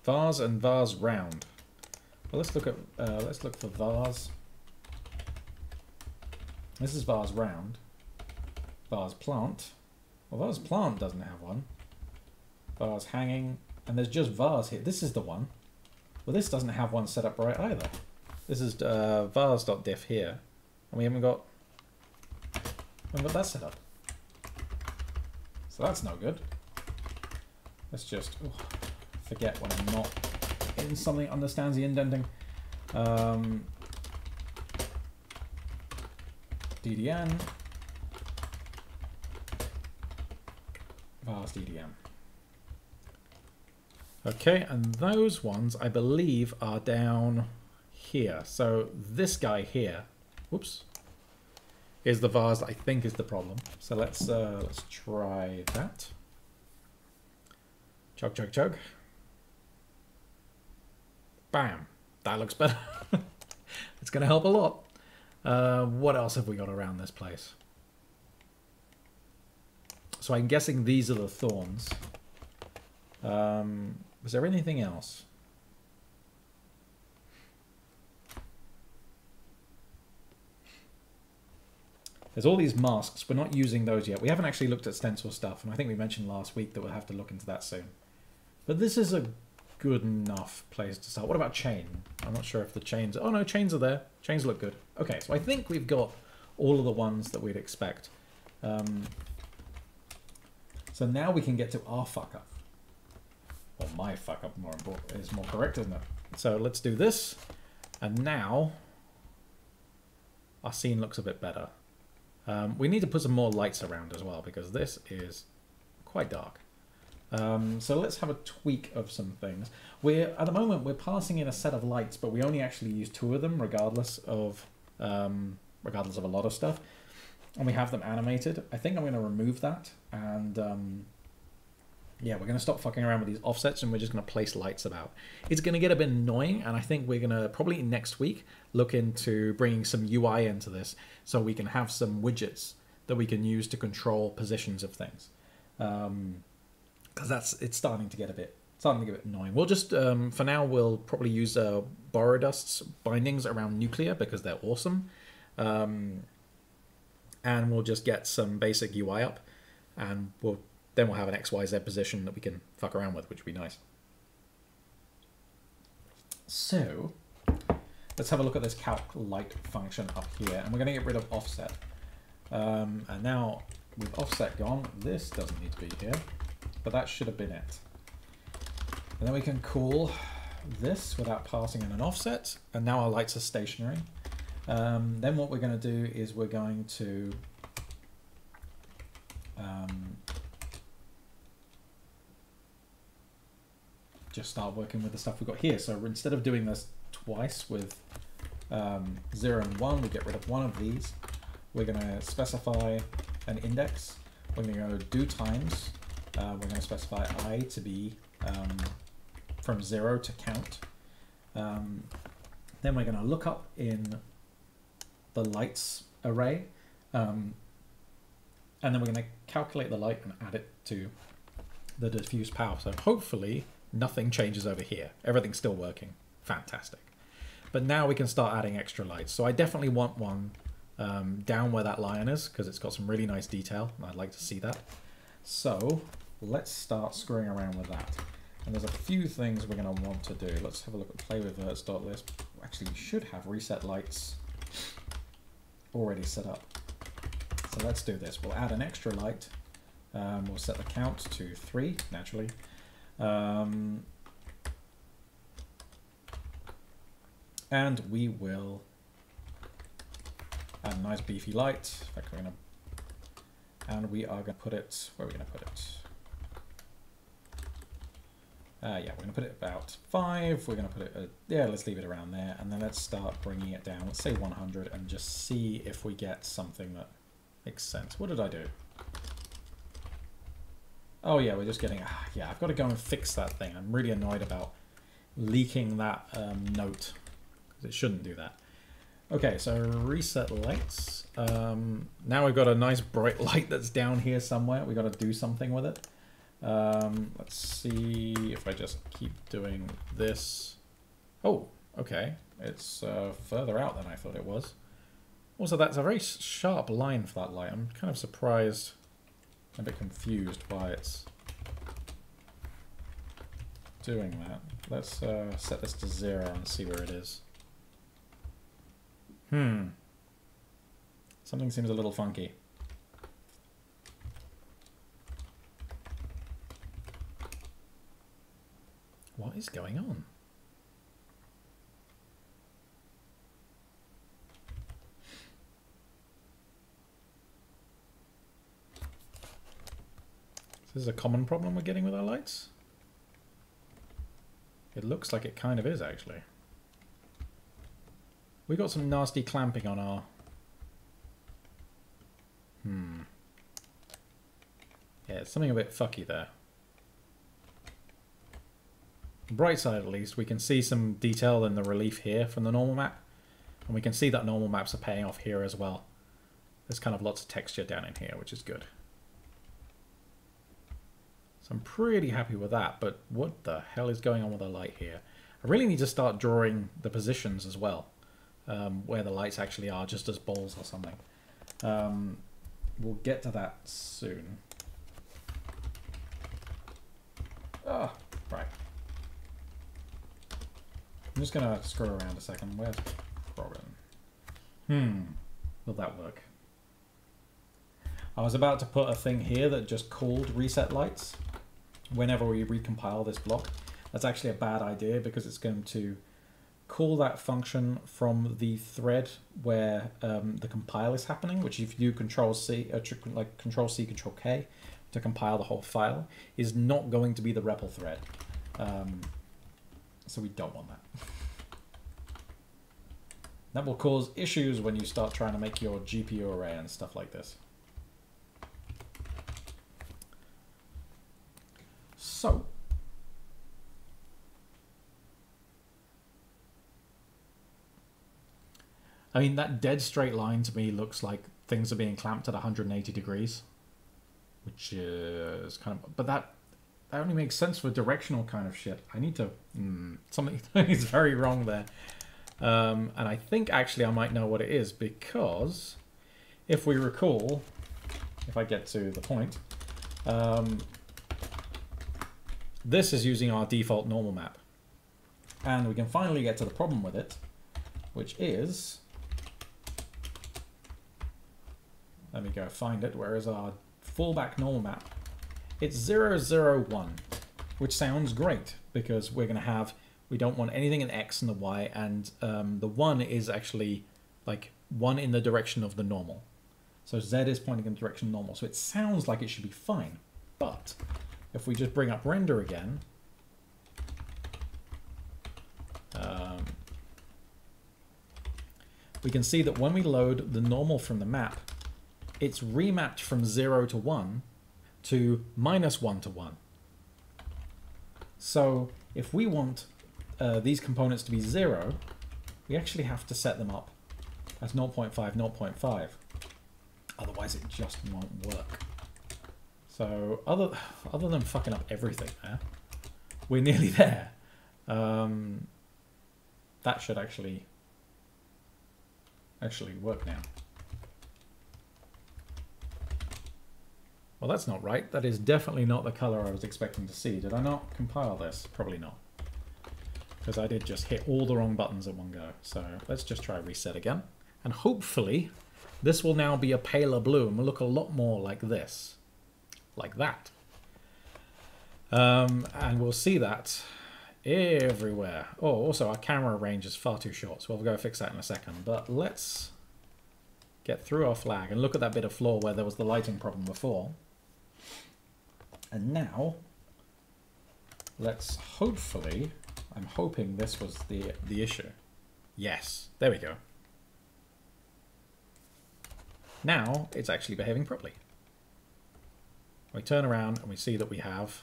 Vase and vase round. Well, let's look at let's look for vase. This is vase round. Vase plant. Well, vase plant doesn't have one. Vase hanging, and there's just vase here. This is the one. Well, this doesn't have one set up right either. This is vase.diff here, and we haven't got that set up. So that's no good. Let's just forget when I'm not in something understands the indenting. DDN. Vase DDM. Okay, and those ones, I believe, are down here. So this guy here, whoops, is the vase that I think is the problem. So let's try that. Chug, chug, chug. Bam. That looks better. It's going to help a lot. What else have we got around this place? So I'm guessing these are the thorns. Was there anything else? There's all these masks. We're not using those yet. We haven't actually looked at stencil stuff, and I think we mentioned last week that we'll have to look into that soon. But this is a good enough place to start. What about chain? I'm not sure if the chains... Oh no, chains are there. Chains look good. Okay, so I think we've got all of the ones that we'd expect. So now we can get to our fuck-up. Or my fuck-up is more correct, isn't it? So let's do this. And now our scene looks a bit better. We need to put some more lights around as well, because this is quite dark. So let's have a tweak of some things. At the moment, we're passing in a set of lights, but we only actually use two of them, regardless of a lot of stuff. And we have them animated. I think I'm going to remove that, and yeah, we're going to stop fucking around with these offsets, and we're just going to place lights about. It's going to get a bit annoying, and I think we're going to probably next week look into bringing some UI into this, so we can have some widgets that we can use to control positions of things, because it's starting to get a bit annoying. We'll just for now we'll probably use Borodust's bindings around Nuklear, because they're awesome. And we'll just get some basic UI up, and then we'll have an XYZ position that we can fuck around with, which would be nice. So let's have a look at this calc light function up here, and we're going to get rid of offset. And now with offset gone, this doesn't need to be here, but that should have been it. And then we can call this without passing in an offset, and now our lights are stationary. Then what we're going to do is we're going to just start working with the stuff we've got here. So instead of doing this twice with 0 and 1, we get rid of one of these. We're going to specify an index. We're going to go do times. We're going to specify I to be from 0 to count. Then we're going to look up in the lights array, and then we're going to calculate the light and add it to the diffuse power. So hopefully nothing changes over here. Everything's still working. Fantastic. But now we can start adding extra lights. So I definitely want one down where that lion is, because it's got some really nice detail, and I'd like to see that. So let's start screwing around with that. And there's a few things we're going to want to do. Let's have a look at play with verts.list. Actually, we should have reset lights already set up. So let's do this. We'll add an extra light. We'll set the count to 3, naturally. And we will add a nice beefy light. In fact, we're gonna, and we are gonna put it, where are we gonna put it? Yeah, we're gonna put it about 5. We're gonna put it, yeah, let's leave it around there. And then let's start bringing it down. Let's say 100 and just see if we get something that makes sense. What did I do? Oh yeah, we're just getting, yeah, I've got to go and fix that thing. I'm really annoyed about leaking that note, because it shouldn't do that. Okay, so reset lights. Now we've got a nice bright light that's down here somewhere. We've got to do something with it. Let's see if I just keep doing this. Oh, okay. It's further out than I thought it was. Also, that's a very sharp line for that light. I'm kind of surprised. I'm a bit confused why it's doing that. Let's set this to 0 and see where it is. Hmm. Something seems a little funky. What is going on? This is a common problem we're getting with our lights. It looks like it kind of is, actually. We got some nasty clamping on our... Hmm. Yeah, it's something a bit fucky there. Bright side, at least, we can see some detail in the relief here from the normal map. And we can see that normal maps are paying off here as well. There's kind of lots of texture down in here, which is good. So I'm pretty happy with that, but what the hell is going on with the light here? I really need to start drawing the positions as well, where the lights actually are, just as balls or something. We'll get to that soon. Ah, right. I'm just gonna scroll around a second. Where's the problem? Hmm, will that work? I was about to put a thing here that just called reset lights whenever we recompile this block. That's actually a bad idea, because it's going to call that function from the thread where the compile is happening, which if you do Control C, Control K to compile the whole file, is not going to be the REPL thread. So we don't want that. That will cause issues when you start trying to make your GPU array and stuff like this. So, I mean, that dead straight line to me looks like things are being clamped at 180 degrees, which is kind of, but that only makes sense for directional kind of shit. I need to, something is very wrong there. And I think actually I might know what it is, because if we recall, if I get to the point, this is using our default normal map. And we can finally get to the problem with it, which is, let me go find it. Where is our fallback normal map? It's 0, 0, 1, which sounds great, because we're going to have, we don't want anything in X and the Y, and the 1 is actually like 1 in the direction of the normal. So Z is pointing in the direction of normal. So it sounds like it should be fine, but if we just bring up render again, we can see that when we load the normal from the map, it's remapped from 0 to 1 to -1 to 1. So if we want these components to be 0, we actually have to set them up as 0.5, 0.5. Otherwise it just won't work. So other than fucking up everything there, we're nearly there. That should actually work now. Well, that's not right. That is definitely not the color I was expecting to see. Did I not compile this? Probably not. Because I did just hit all the wrong buttons at one go. So let's just try reset again. And hopefully This will now be a paler blue and will look a lot more like this, like that. And we'll see that everywhere. Oh, also our camera range is far too short, so we'll go fix that in a second. But let's get through our flag and look at that bit of floor where there was the lighting problem before. And now, let's hopefully, I'm hoping this was the issue. Yes, there we go. Now it's actually behaving properly. We turn around and we see that we have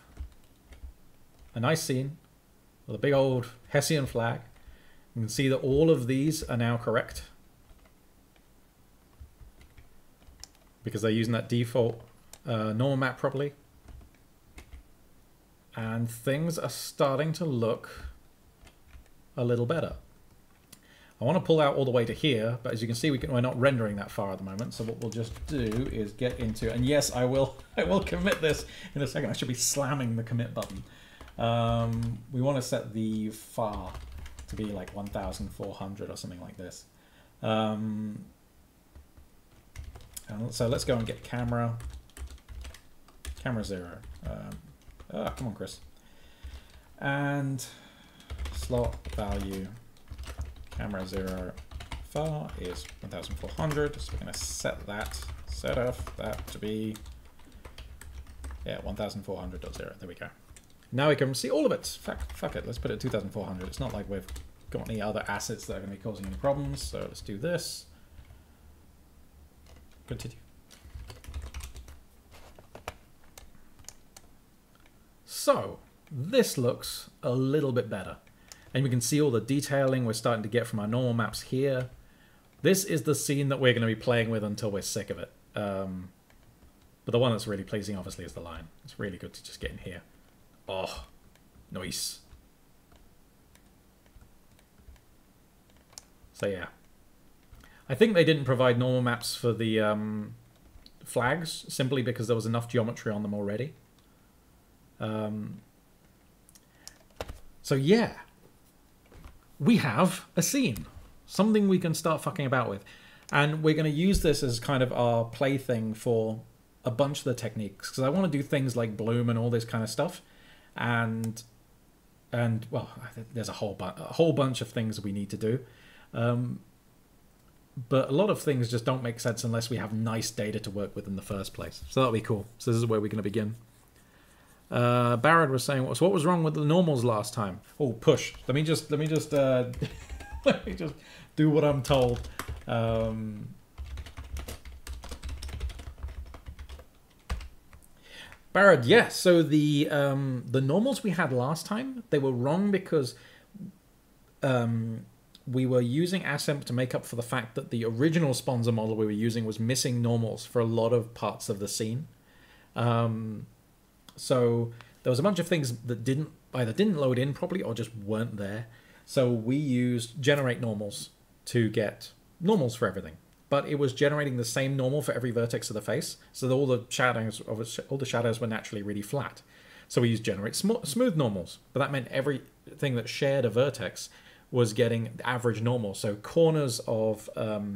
a nice scene with a big old Hessian flag. You can see that all of these are now correct because they're using that default normal map properly. And things are starting to look a little better. I want to pull out all the way to here, but as you can see, we're not rendering that far at the moment. So what we'll just do is get into, and yes, I will commit this in a second. I should be slamming the commit button. We want to set the far to be like 1,400 or something like this. And so let's go and get camera zero. Come on, Chris. And slot value camera zero far is 1,400. So we're going to set that to be 1,400.0. There we go. Now we can see all of it. Fuck it. Let's put it at 2,400. It's not like we've got any other assets that are going to be causing any problems. So let's do this. Continue. So this looks a little bit better, and we can see all the detailing we're starting to get from our normal maps here. This is the scene that we're going to be playing with until we're sick of it. But the one that's really pleasing, obviously, is the line. It's really good to just get in here. Oh, nice. So yeah, I think they didn't provide normal maps for the flags simply because there was enough geometry on them already. So yeah, we have a scene, something we can start fucking about with, and we're going to use this as kind of our plaything for a bunch of the techniques, because I want to do things like bloom and all this kind of stuff, and well, there's a whole bunch of things we need to do, but a lot of things just don't make sense unless we have nice data to work with in the first place. So that'll be cool. So this is where we're going to begin. Barrett was saying, "What was wrong with the normals last time?" Oh, push. Let me just let me just do what I'm told. Barrett, yes. Yeah, so the normals we had last time, they were wrong because we were using assimp to make up for the fact that the original Sponza model we were using was missing normals for a lot of parts of the scene. So there was a bunch of things that either didn't load in properly or just weren't there. So we used generate normals to get normals for everything. But it was generating the same normal for every vertex of the face, so that all the shadows were naturally really flat. So we used generate smooth normals, but that meant everything that shared a vertex was getting the average normal. So corners of our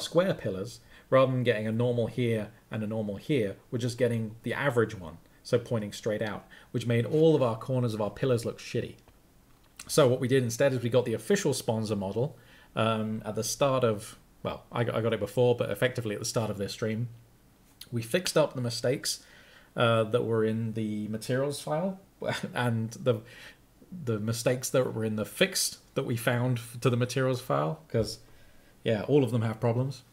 square pillars, rather than getting a normal here and a normal here, we're just getting the average one, so pointing straight out, which made all of our corners of our pillars look shitty. So what we did instead is we got the official Sponza model at the start of, well, I got it before, but effectively at the start of this stream. We fixed up the mistakes that were in the materials file and the mistakes that were in the fixed that we found to the materials file, because, yeah, all of them have problems.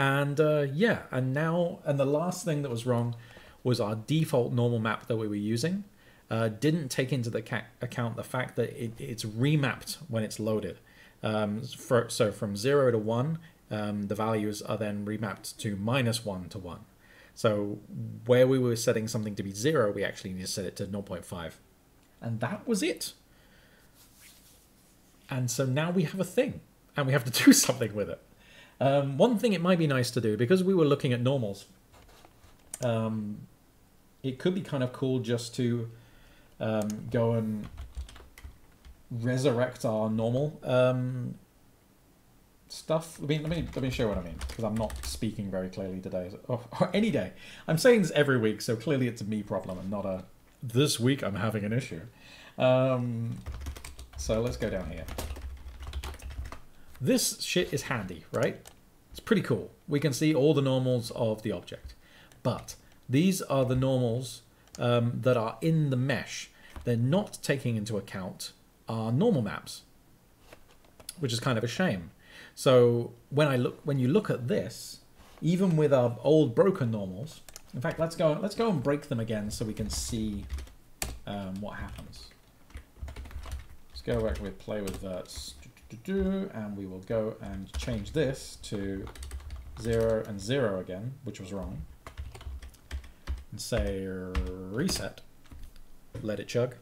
And yeah, and the last thing that was wrong was our default normal map that we were using didn't take into account the fact that it's remapped when it's loaded. So from 0 to 1, the values are then remapped to -1 to 1. So where we were setting something to be 0, we actually need to set it to 0.5. And that was it. And so now we have a thing, and we have to do something with it. One thing it might be nice to do, because we were looking at normals, it could be kind of cool just to go and resurrect our normal stuff. Let me show what I mean, because I'm not speaking very clearly today, or any day. I'm saying this every week, so clearly it's a me problem and not a this week I'm having an issue. So let's go down here. This shit is handy, right? It's pretty cool. We can see all the normals of the object, but these are the normals that are in the mesh. They're not taking into account our normal maps, which is kind of a shame. So when you look at this, even with our old broken normals, in fact, let's go and break them again so we can see what happens. Let's go back with play with verts, and we will go and change this to 0 and 0 again, which was wrong, and say reset. Let it chug.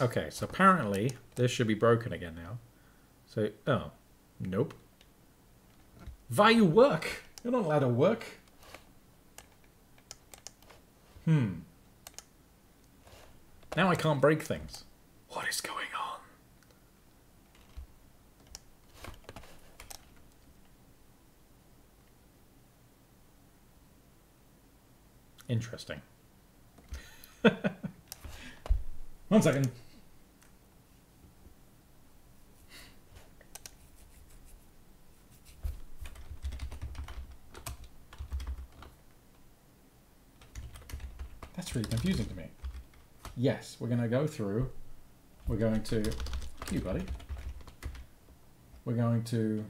Okay, so apparently this should be broken again now. So, oh, nope. Value work. You're not allowed to work. Now I can't break things. What is going on? Interesting. 1 second. That's really confusing to me. Yes, we're going to go through. We're going to... You, buddy. We're going to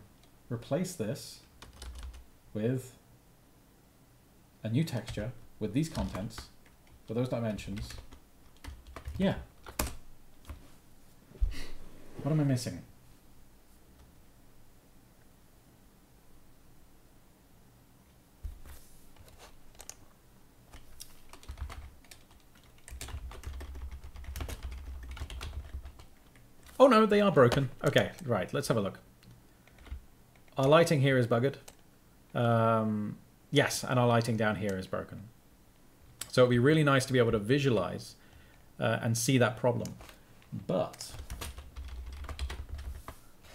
replace this with a new texture with these contents, with those dimensions. Yeah. What am I missing? Oh no, they are broken. Okay, right, let's have a look. Our lighting here is buggered. Yes, and our lighting down here is broken. So it'd be really nice to be able to visualize and see that problem. But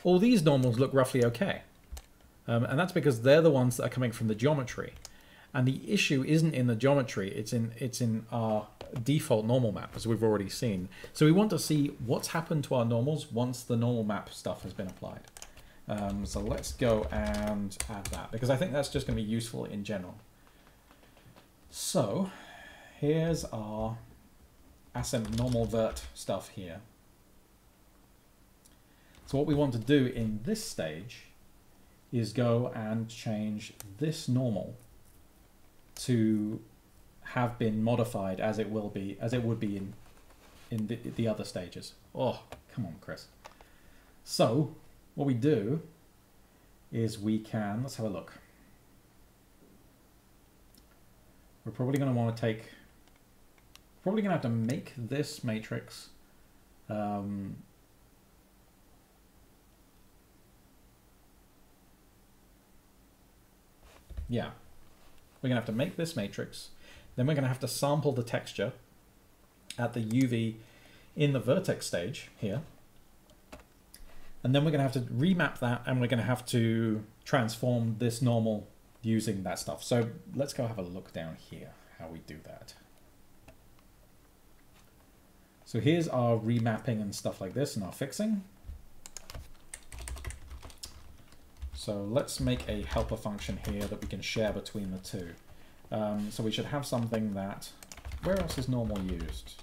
all these normals look roughly okay. And that's because they're the ones that are coming from the geometry. And the issue isn't in the geometry, it's in our default normal map, as we've already seen. So we want to see what's happened to our normals once the normal map stuff has been applied. So let's go and add that, because I think that's just going to be useful in general. So here's our assimp normal vert stuff here. So what we want to do in this stage is go and change this normal to have been modified as it will be, as it would be in the other stages. Oh, come on, Chris. So what we do is we can, let's have a look. We're probably going to want to take, probably going to have to make this matrix yeah. We're going to have to make this matrix, then we're going to have to sample the texture at the UV in the vertex stage here, and then we're going to have to remap that, and we're going to have to transform this normal using that stuff. So let's go have a look down here how we do that. So here's our remapping and stuff like this and our fixing. So let's make a helper function here that we can share between the two. So we should have something that, where else is normal used?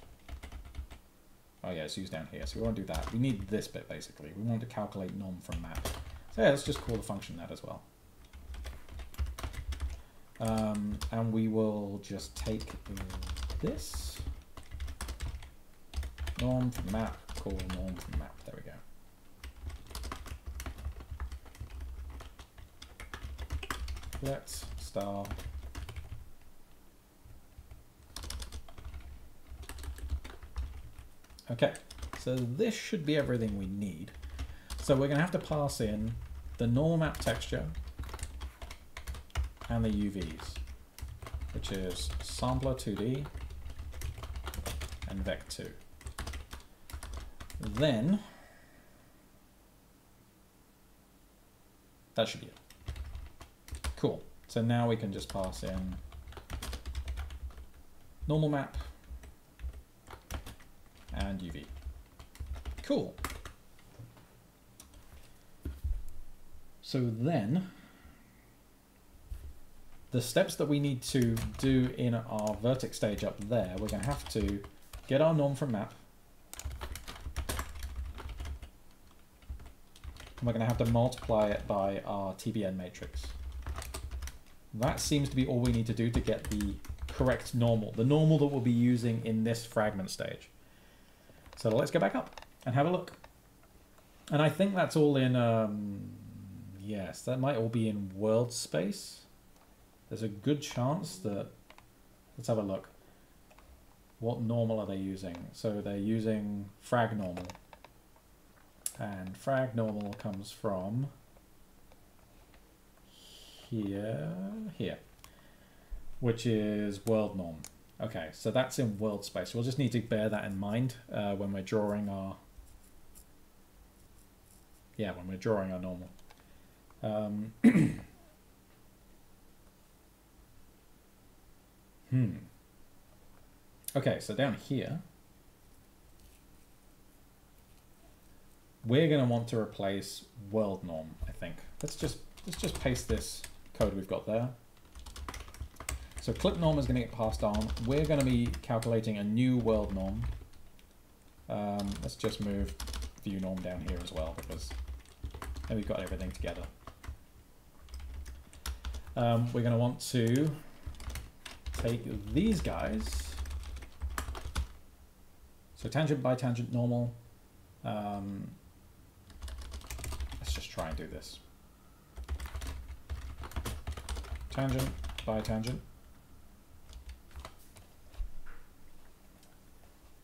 Oh yeah, it's used down here. So we want to do that. We need this bit basically. We want to calculate norm from map. So yeah, let's just call the function that as well. And we will just take this norm from map, call norm from map. There we go. Let's start. Okay, so this should be everything we need. So we're gonna have to pass in the normal map texture and the UVs, which is sampler 2D and vec2. then that should be it. Cool. So now we can just pass in normal map and UV. Cool. So then the steps that we need to do in our vertex stage up there, we're going to have to get our norm from map. And we're going to have to multiply it by our TBN matrix. That seems to be all we need to do to get the correct normal, the normal that we'll be using in this fragment stage. So let's go back up and have a look. And I think that's all in, yes, that might all be in world space. There's a good chance that, let's have a look. What normal are they using? So they're using frag normal. And frag normal comes from here, which is world norm. Okay, so that's in world space. We'll just need to bear that in mind when we're drawing our normal. Okay, so down here we're going to want to replace world norm, I think. Let's just paste this code we've got there. So clip norm is going to get passed on. We're going to be calculating a new world norm. Let's just move view norm down here as well, because then we've got everything together. We're going to want to take these guys. So tangent by tangent normal. Let's just try and do this. Tangent by tangent.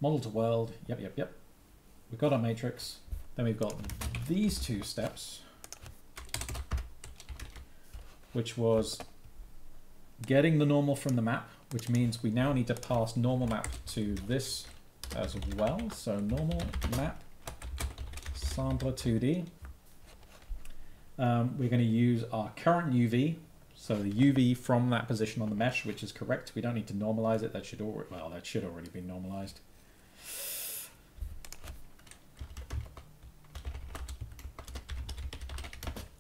Model to world. Yep. We've got our matrix. Then we've got these two steps, which was getting the normal from the map, which means we now need to pass normal map to this as well. So normal map sampler 2D. We're going to use our current UV. So the UV from that position on the mesh, which is correct. We don't need to normalize it. That should already be normalized.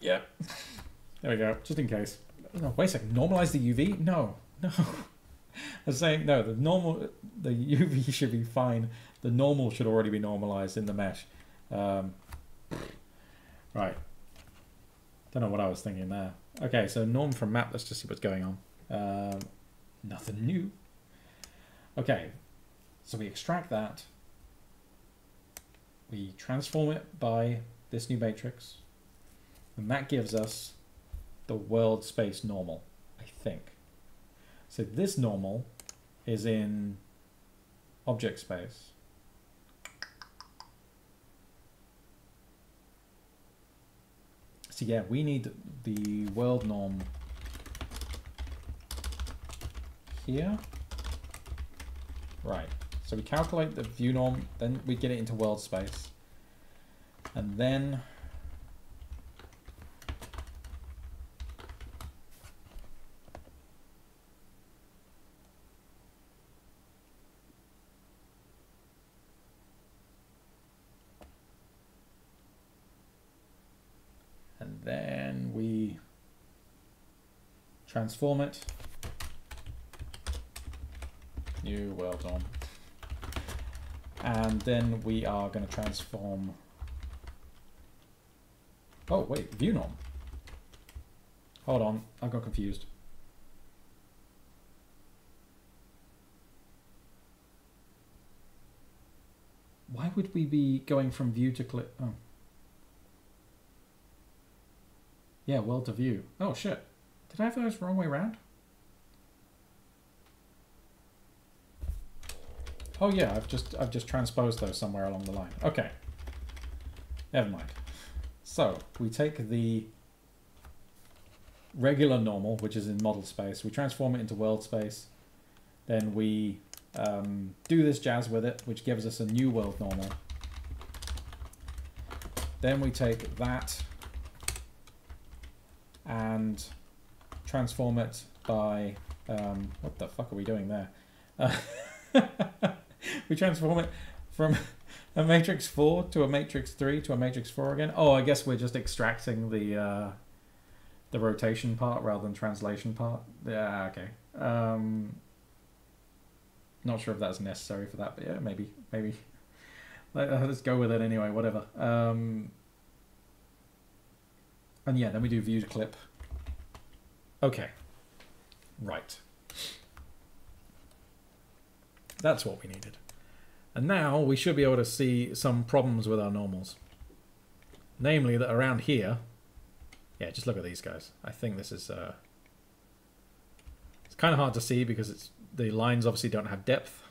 Yeah. There we go. Just in case. No, wait a second. Normalize the UV? No. I was saying no. The UV should be fine. The normal should already be normalized in the mesh. Right. Don't know what I was thinking there. Okay, so norm from map, let's just see what's going on. Nothing new. Okay, so we extract that. We transform it by this new matrix. And that gives us the world space normal, I think. So this normal is in object space. So yeah, we need the world norm here. Right, so we calculate the view norm, then we get it into world space. And then we transform it. New world norm. And then we are going to transform. Oh, wait, view norm. Hold on, I got confused. Why would we be going from view to clip? Oh. Yeah, world to view. Oh shit. Did I have those wrong way around? Oh yeah, I've just transposed those somewhere along the line. Okay. Never mind. So we take the regular normal, which is in model space, we transform it into world space, then we do this jazz with it, which gives us a new world normal. Then we take that and transform it by... what the fuck are we doing there? We transform it from a matrix 4 to a matrix 3 to a matrix 4 again. Oh, I guess we're just extracting the rotation part rather than translation part. Yeah, okay. Not sure if that's necessary for that, but yeah, maybe. Let's go with it anyway, whatever. And yeah, then we do viewed clip. Okay. Right. That's what we needed. And now we should be able to see some problems with our normals. Namely that around here... Yeah, just look at these guys. I think this is... it's kind of hard to see because it's the lines obviously don't have depth.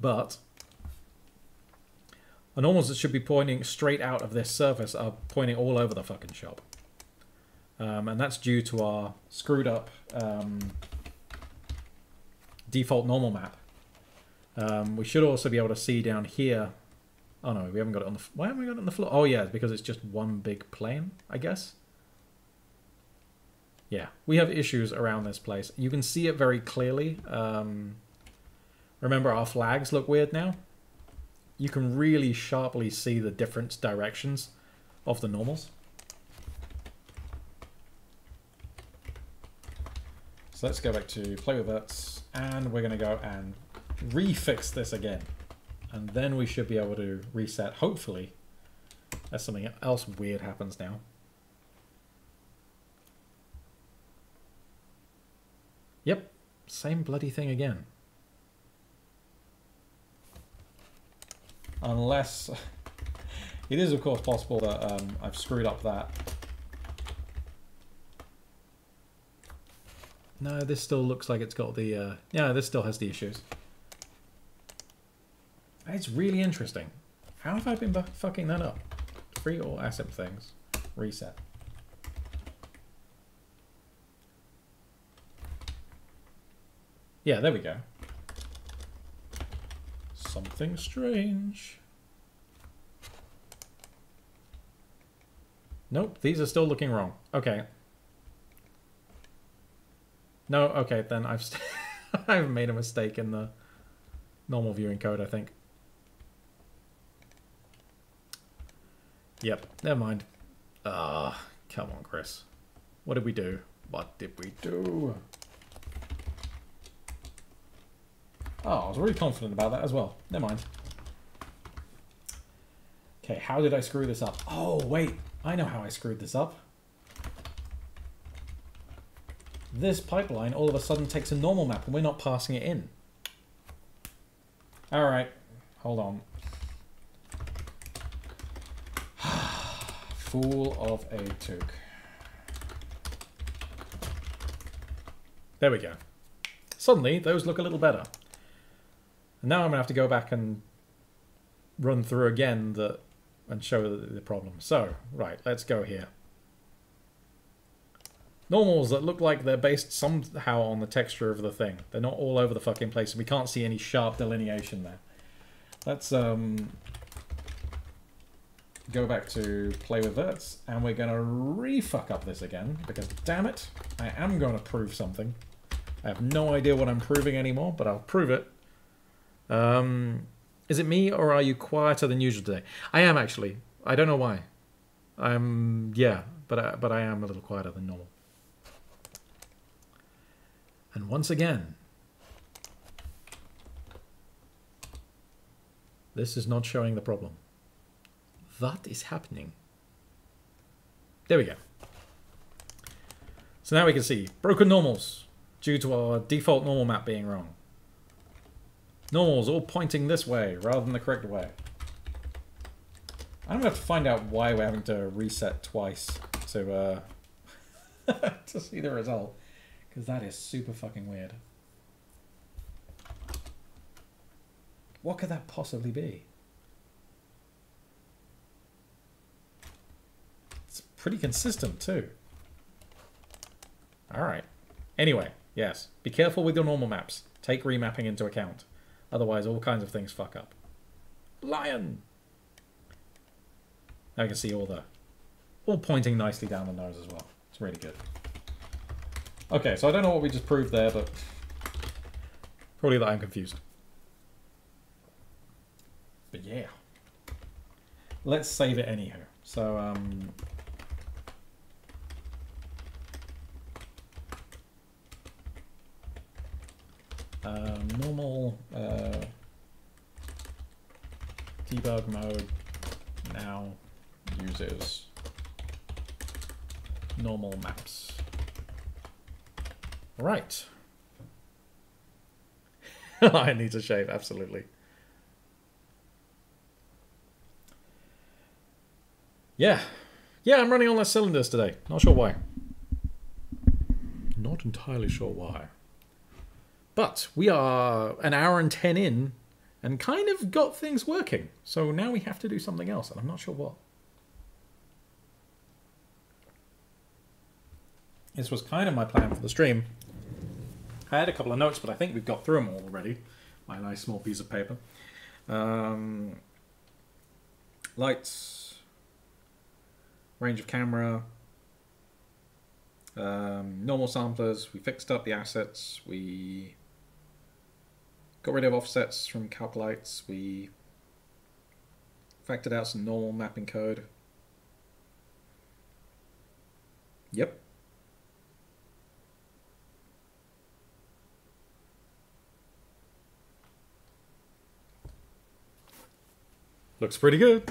But... the normals that should be pointing straight out of this surface are pointing all over the fucking shop. And that's due to our screwed up default normal map. We should also be able to see down here. Oh no, we haven't got it on the... Why haven't we got it on the floor? Oh yeah, because it's just one big plane, I guess. Yeah, we have issues around this place. You can see it very clearly. Remember, our flags look weird now. You can really sharply see the different directions of the normals. So let's go back to play with verts, and we're going to go and refix this again, and then we should be able to reset, hopefully, as something else weird happens now. Yep, same bloody thing again. Unless it is of course possible that I've screwed up that. No, this still looks like it's got the yeah, this still has the issues. It's really interesting. How have I been fucking that up? Free or assimp things. Reset. Yeah, there we go. Something strange. Nope, these are still looking wrong. Okay. No, okay, then I've made a mistake in the normal viewing code, I think. Yep, never mind. Ah, come on, Chris. What did we do? What did we do? Oh, I was really confident about that as well. Never mind. Okay, how did I screw this up? Oh, wait. I know how I screwed this up. This pipeline all of a sudden takes a normal map, and we're not passing it in. All right. Hold on. Fool of a toque. There we go. Suddenly, those look a little better. And now I'm going to have to go back and run through again and show the problem. So, right, let's go here. Normals that look like they're based somehow on the texture of the thing. They're not all over the fucking place, and we can't see any sharp delineation there. Let's go back to play with verts, and we're going to re-fuck up this again, because damn it, I am going to prove something. I have no idea what I'm proving anymore, but I'll prove it. Is it me, or are you quieter than usual today? I am, actually. I don't know why. Yeah, but I am a little quieter than normal. And once again, this is not showing the problem. That is happening. There we go. So now we can see broken normals due to our default normal map being wrong. Normals all pointing this way rather than the correct way. I'm going to have to find out why we're having to reset twice to, to see the result. Because that is super fucking weird. What could that possibly be? It's pretty consistent too. Alright. Anyway, yes. Be careful with your normal maps. Take remapping into account. Otherwise, all kinds of things fuck up. Lion! Now you can see all the, all pointing nicely down the nose as well. It's really good. Okay, so I don't know what we just proved there, but probably that I'm confused. But yeah, let's save it anyhow. So normal debug mode now uses normal maps. Right. I need to shave, absolutely. Yeah. Yeah, I'm running on less cylinders today. Not sure why. Not entirely sure why. But we are an hour and 10 in and kind of got things working. So now we have to do something else, and I'm not sure what. This was kind of my plan for the stream. I had a couple of notes, but I think we've got through them all already. My nice small piece of paper. Lights. Range of camera. Normal samplers. We fixed up the assets. We got rid of offsets from calc lights. We factored out some normal mapping code. Yep. Looks pretty good.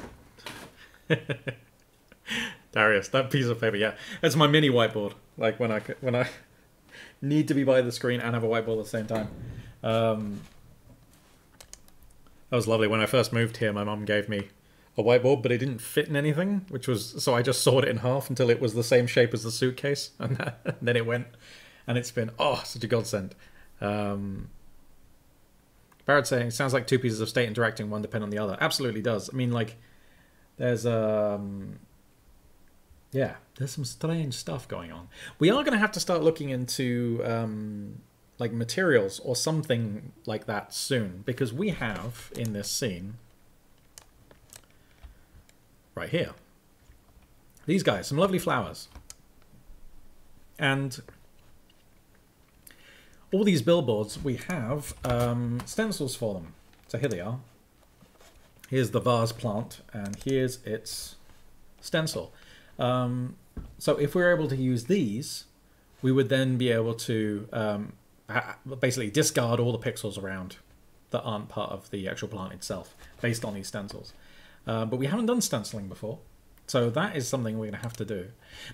Darius, that piece of paper, yeah. That's my mini whiteboard. Like when I need to be by the screen and have a whiteboard at the same time. That was lovely. When I first moved here, my mum gave me a whiteboard, but it didn't fit in anything, which was, so I just sawed it in half until it was the same shape as the suitcase. And, and then it went, and it's been, oh, such a godsend. Barrett saying, sounds like two pieces of state interacting, one depend on the other. Absolutely does. I mean, like, there's, yeah, there's some strange stuff going on. We are going to have to start looking into, like, materials or something like that soon, because we have, in this scene, right here, these guys, some lovely flowers. And all these billboards, we have stencils for them. So here they are. Here's the vase plant, and here's its stencil. So if we were able to use these, we would then be able to basically discard all the pixels around that aren't part of the actual plant itself, based on these stencils. But we haven't done stenciling before. So that is something we're going to have to do.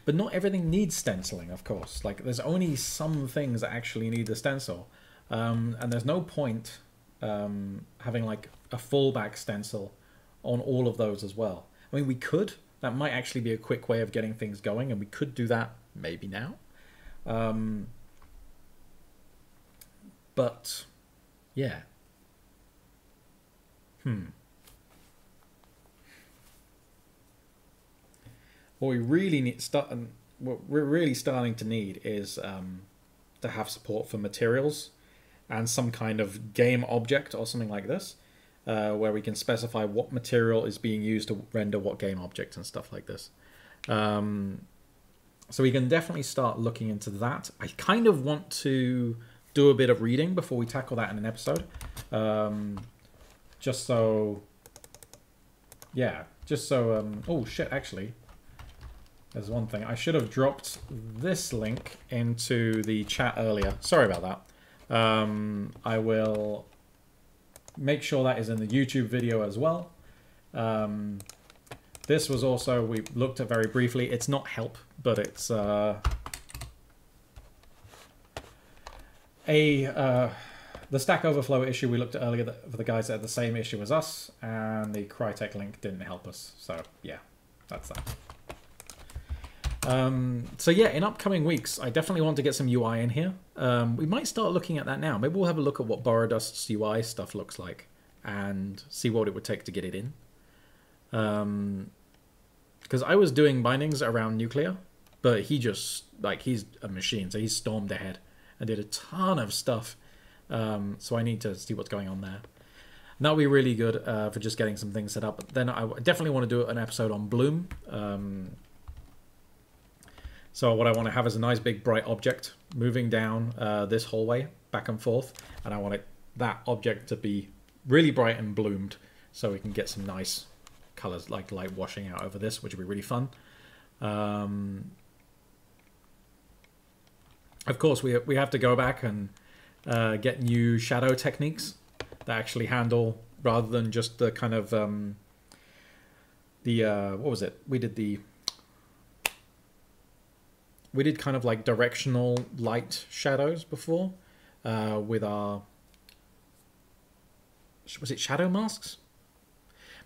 But not everything needs stenciling, of course. Like, there's only some things that actually need a stencil. And there's no point having, like, a fallback stencil on all of those as well. I mean, we could. That might actually be a quick way of getting things going, and we could do that maybe now. But, yeah. What we really need, what we're really starting to need is to have support for materials and some kind of game object or something like this, where we can specify what material is being used to render what game object and stuff like this. So we can definitely start looking into that. I kind of want to do a bit of reading before we tackle that in an episode, just so, yeah, just so. Oh shit! Actually. There's one thing. I should have dropped this link into the chat earlier. Sorry about that. I will make sure that is in the YouTube video as well. This was also, we looked at very briefly. It's not help, but it's the Stack Overflow issue we looked at earlier for the guys that had the same issue as us, and the Crytek link didn't help us. So yeah, that's that. So yeah, in upcoming weeks, I definitely want to get some UI in here. We might start looking at that now. Maybe we'll have a look at what Borodust's UI stuff looks like and see what it would take to get it in. Because I was doing bindings around Nuklear, but he just, like, he's a machine, so he stormed ahead and did a ton of stuff. So I need to see what's going on there. That'll be really good for just getting some things set up. But then I definitely want to do an episode on Bloom. So what I want to have is a nice big bright object moving down this hallway back and forth. And I want that object to be really bright and bloomed so we can get some nice colors like light washing out over this, which would be really fun. Of course, we have to go back and get new shadow techniques that actually handle, rather than just the kind of what was it? We did kind of like directional light shadows before with our, was it shadow masks?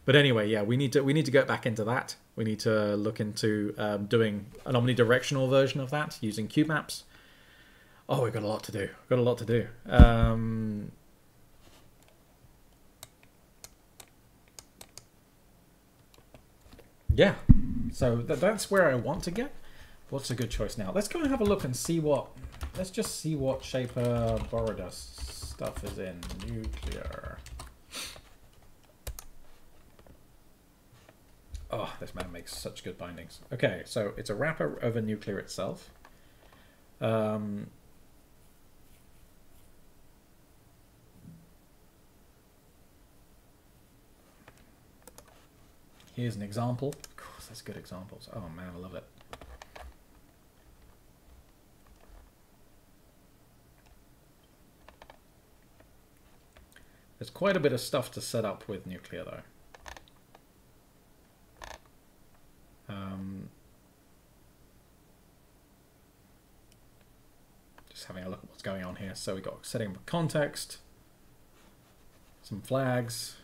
But anyway, yeah, we need to get back into that. We need to look into doing an omnidirectional version of that using cube maps. Oh, we've got a lot to do. We've got a lot to do. Yeah, so that's where I want to get. What's a good choice now? Let's go and have a look and see what... Let's just see what Shaper Borodust stuff is in. Nuklear. Oh, this man makes such good bindings. Okay, so it's a wrapper over Nuklear itself. Here's an example. Of course, that's good examples. Oh man, I love it. There's quite a bit of stuff to set up with Nuklear, though. Just having a look at what's going on here. So we got setting up context, some flags.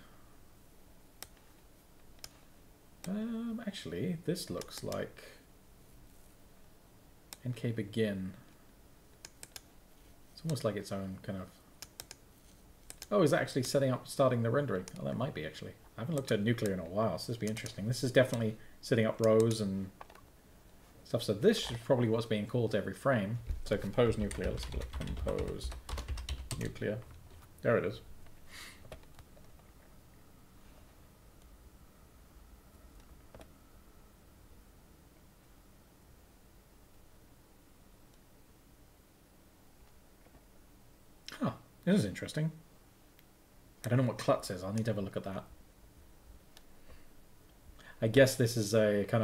Actually, this looks like NK begin. It's almost like its own kind of. Oh, is that actually setting up, starting the rendering? Oh, that might be actually. I haven't looked at Nuklear in a while, so this will be interesting. This is definitely setting up rows and stuff. So this is probably what's being called every frame. So compose Nuklear. Let's look. Compose Nuklear. There it is. This is interesting. I don't know what Clutz is. I'll need to have a look at that. I guess this is a kind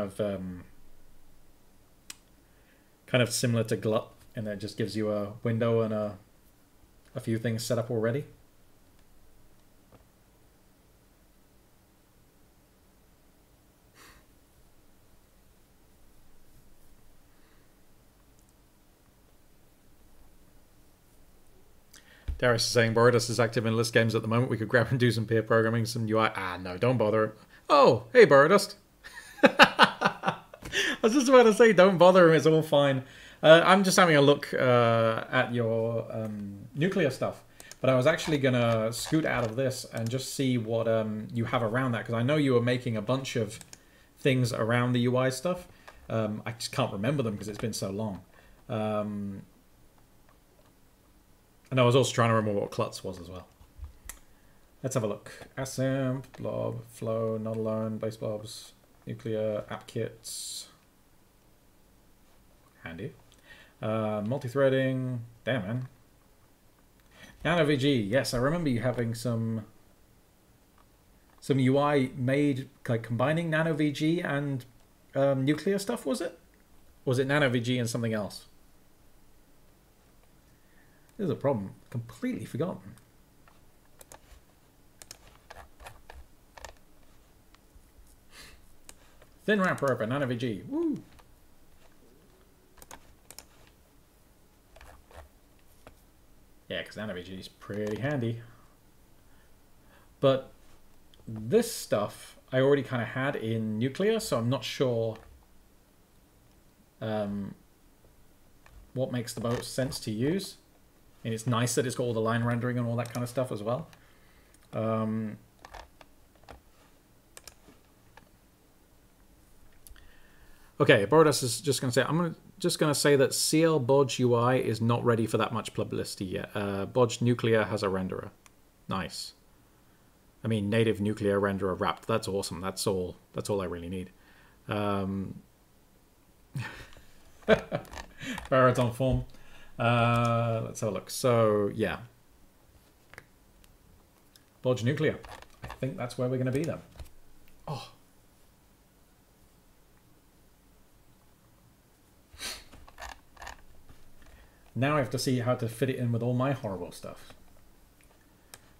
of similar to Glut, and that just gives you a window and a few things set up already. Darius is saying Borodust is active in list games at the moment. We could grab and do some peer programming, some UI. Ah, no, don't bother. Oh, hey, Borodust. I was just about to say, don't bother him. It's all fine. I'm just having a look at your Nuklear stuff. But I was actually going to scoot out of this and just see what you have around that. Because I know you were making a bunch of things around the UI stuff. I just can't remember them because it's been so long. And I was also trying to remember what Clutz was as well. Let's have a look. Assimp, blob, flow, not alone, base blobs, Nuklear, app kits. Handy. Multi-threading. Damn, man. NanoVG. Yes, I remember you having some UI made, like combining NanoVG and Nuklear stuff, was it? Or was it NanoVG and something else? There's a problem. Completely forgotten. Thin wrapper open, NanoVG. Woo! Yeah, because NanoVG is pretty handy. But this stuff I already kind of had in Nuklear, so I'm not sure what makes the most sense to use. And it's nice that it's got all the line rendering and all that kind of stuff as well. Okay, Borodust is just going to say, I'm just going to say that CL Bodge UI is not ready for that much publicity yet. Bodge-nuklear has a renderer. Nice. I mean, native Nuklear renderer wrapped. That's awesome. That's all. That's all I really need. Barrett's on form. Let's have a look. So yeah, bodge-nuklear. I think that's where we're going to be then. Oh. Now I have to see how to fit it in with all my horrible stuff.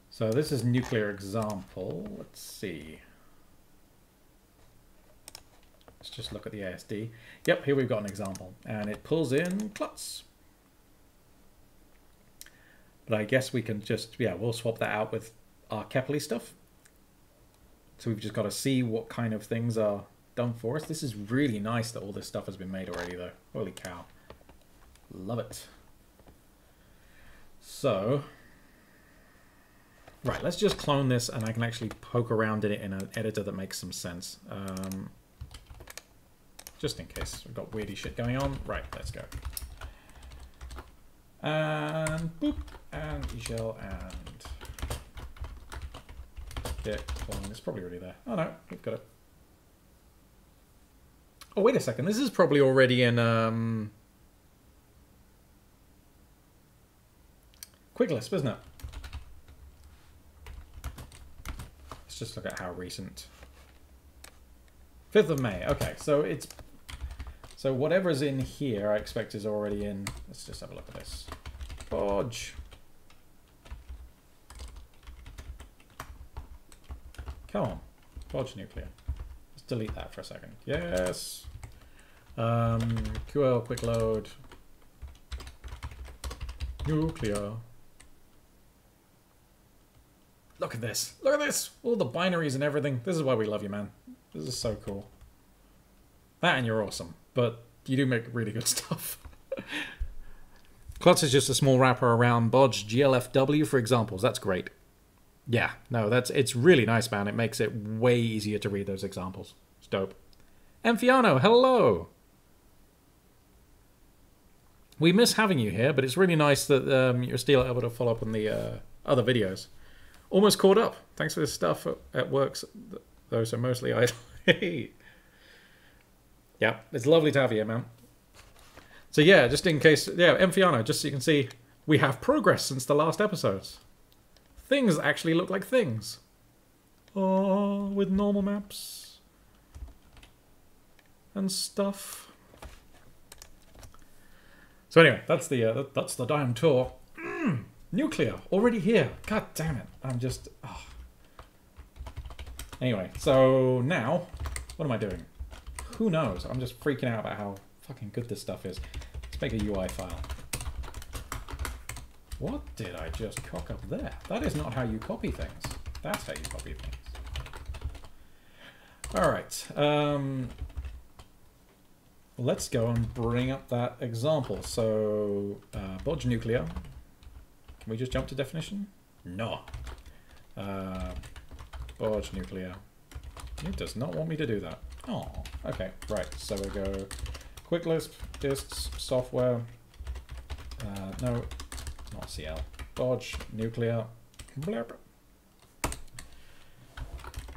So this is Nuklear example. Let's see. Let's just look at the ASD. Yep, here we've got an example. And it pulls in Clutz. But I guess we can just, yeah, we'll swap that out with our CEPL stuff. So we've just got to see what kind of things are done for us. This is really nice that all this stuff has been made already, though. Holy cow. Love it. So, right, let's just clone this and I can actually poke around in it in an editor that makes some sense. Just in case we've got weirdy shit going on. Right, let's go. And boop, and shell, and get clone. It's probably already there. Oh no, we've got it. Oh, wait a second. This is probably already in Quick Lisp, isn't it? Let's just look at how recent. 5th of May. Okay, so it's whatever's in here, I expect is already in. Let's just have a look at this. Bodge. Come on, bodge-nuklear. Let's delete that for a second. Yes. QL quick load. Nuklear. Look at this. Look at this. All the binaries and everything. This is why we love you, man. This is so cool. That and you're awesome. But you do make really good stuff. Clutz is just a small wrapper around bodge GLFW for examples. That's great. Yeah. No, that's it's really nice, man. It makes it way easier to read those examples. It's dope. Enfiano, hello. We miss having you here, but it's really nice that you're still able to follow up on the other videos. Almost caught up. Thanks for this stuff at works, though, so mostly I... Yeah, it's lovely to have you here, man. So yeah, just in case... Yeah, Enfiano, just so you can see, we have progress since the last episodes. Things actually look like things. Oh, with normal maps. And stuff. So anyway, that's the damn tour. Mm. Nuklear, already here. God damn it. I'm just... Oh. Anyway, so now, what am I doing? Who knows? I'm just freaking out about how fucking good this stuff is. Let's make a UI file. What did I just cock up there? That is not how you copy things. That's how you copy things. All right. Let's go and bring up that example. So, bodge-nuklear. Can we just jump to definition? No. Bodge-nuklear. It does not want me to do that. Oh, okay, right. So we'll go quick lisp, disks, software. No, not CL. Bodge-nuklear.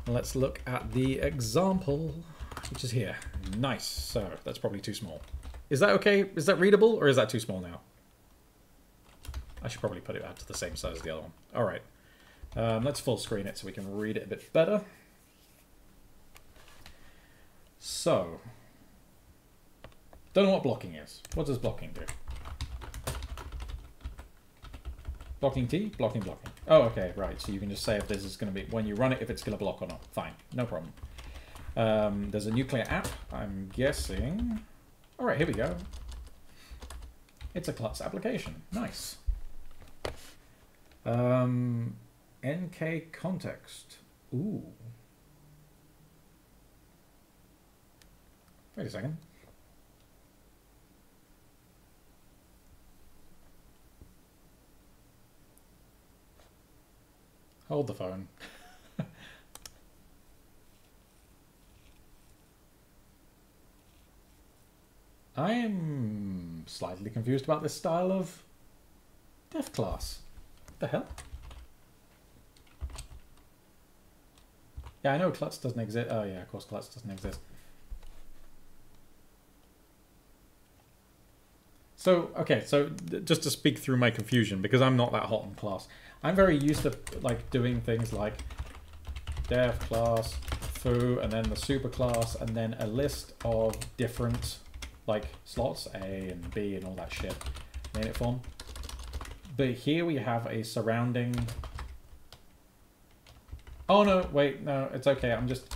Let's look at the example, which is here. Nice. So that's probably too small. Is that okay? Is that readable or is that too small now? I should probably put it out to the same size as the other one. All right. Let's full screen it so we can read it a bit better. So. Don't know what blocking is. What does blocking do? Blocking T? Blocking, blocking. Oh, okay, right. So you can just say if this is going to be, when you run it, if it's going to block or not. Fine. No problem. There's a Nuklear app, I'm guessing. All right, here we go. It's a Clutz application. Nice. NK context. Ooh. Wait a second. Hold the phone. I am slightly confused about this style of def class. What the hell? Yeah, I know Clutz doesn't exist. Oh yeah, of course Clutz doesn't exist. So, okay, so just to speak through my confusion, because I'm not that hot on class. I'm very used to like doing things like dev class, foo, and then the superclass, and then a list of different like slots, A and B and all that shit, made it form. But here we have a surrounding... Oh no, wait, no, it's okay. I'm just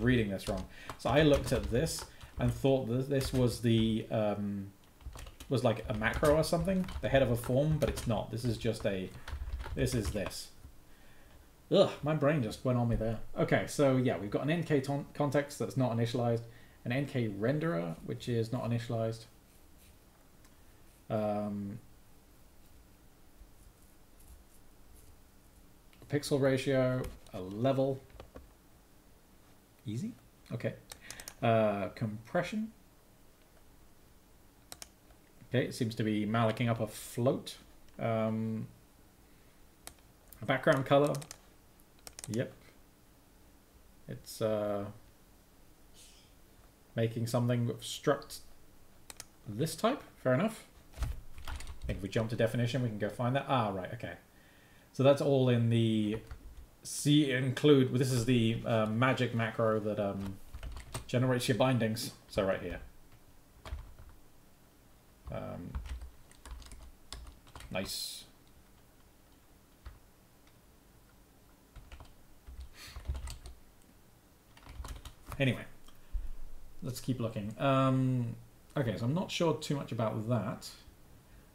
reading this wrong. So I looked at this and thought that this was the was like a macro or something, the head of a form, but it's not. This is just a... This is this. Ugh, my brain just went on me there. Okay, so yeah, we've got an NK context that's not initialized, an NK renderer, which is not initialized. Pixel ratio, a level. Easy? Okay. Compression. Okay, it seems to be mallocing up a float. A background color. Yep. It's making something with struct this type. Fair enough. I think if we jump to definition, we can go find that. Ah, right, okay. So that's all in the C include. This is the magic macro that generates your bindings. So right here. Nice. Anyway, let's keep looking. Okay, so I'm not sure too much about that.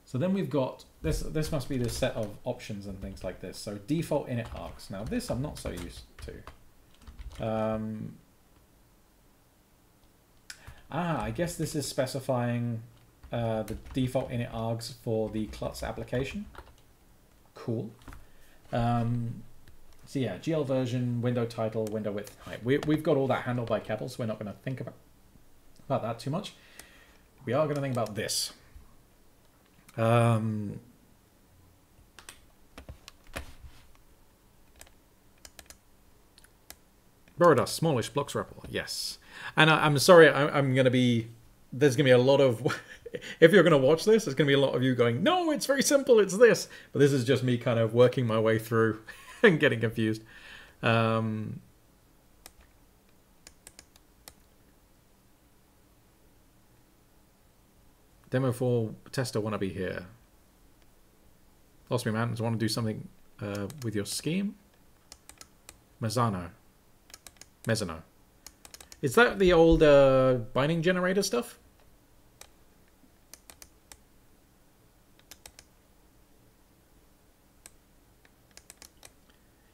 So then we've got this. This must be the set of options and things like this. So default init args. Now this I'm not so used to. I guess this is specifying the default init args for the Clutz application. Cool. So yeah, GL version, window title, window width height. We've got all that handled by CEPL, so we're not going to think about that too much. We are going to think about this. Borodust, smallish blocks REPL, yes. And I'm sorry, I'm going to be... There's going to be a lot of... If you're going to watch this, there's going to be a lot of you going, no, it's very simple, it's this. But this is just me kind of working my way through and getting confused. Demo 4 tester wannabe here. Lost me, man. Does want to do something with your scheme? Mezzano. Is that the old binding generator stuff?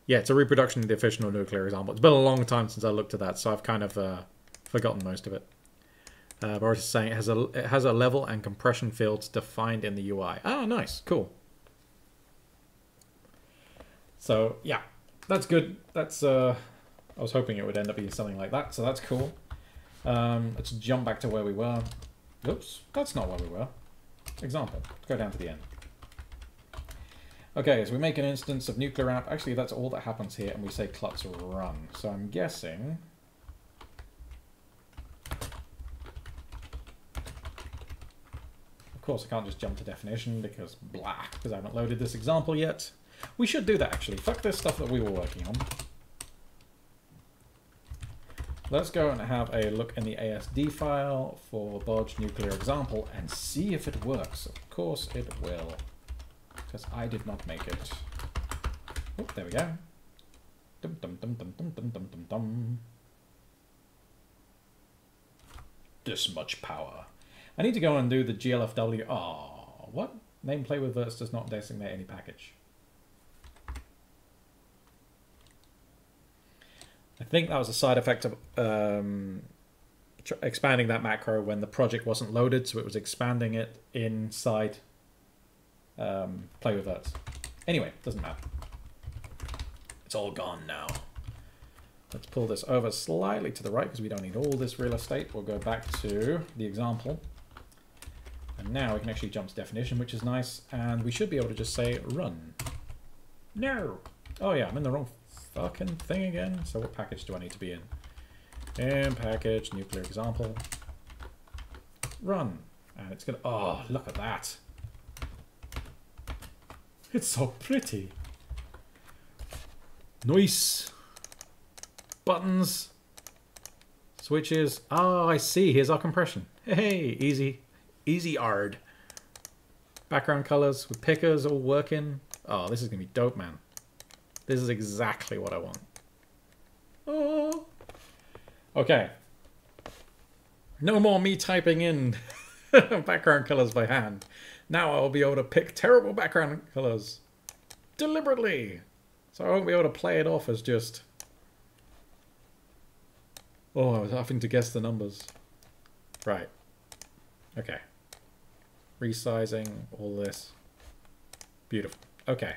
Yeah, it's a reproduction of the official nuclear example. It's been a long time since I looked at that, so I've kind of forgotten most of it. Boris is saying it has a level and compression fields defined in the UI. Ah, nice, cool. So yeah, that's good. That's I was hoping it would end up being something like that. So that's cool. Let's jump back to where we were. Oops, that's not where we were. Example. Let's go down to the end. Okay, so we make an instance of cl-autowrap. Actually, that's all that happens here, and we say Clutz run. So I'm guessing. Of course, I can't just jump to definition because blah, because I haven't loaded this example yet. We should do that actually. Fuck this stuff that we were working on. Let's go and have a look in the ASD file for bodge-nuklear example and see if it works. Of course it will, because I did not make it. Oh, there we go. Dum dum dum dum dum dum dum dum dum. This much power. I need to go and do the GLFW. Oh, what? Name play with verse does not designate any package. I think that was a side effect of expanding that macro when the project wasn't loaded, so it was expanding it inside play with verse. Anyway, doesn't matter. It's all gone now. Let's pull this over slightly to the right because we don't need all this real estate. We'll go back to the example. And now we can actually jump to definition, which is nice. And we should be able to just say run. No. Oh yeah, I'm in the wrong fucking thing again. So what package do I need to be in? In package, nuclear example. Run. And it's gonna, oh, look at that. It's so pretty. Nice. Buttons. Switches. Ah, oh, I see. Here's our compression. Hey, easy. Easy-ard. Background colors with pickers all working. Oh, this is going to be dope, man. This is exactly what I want. Oh. Okay. No more me typing in background colors by hand. Now I'll be able to pick terrible background colors deliberately. So I won't be able to play it off as just... Oh, I was having to guess the numbers. Right. Okay. Resizing all this. Beautiful. Okay.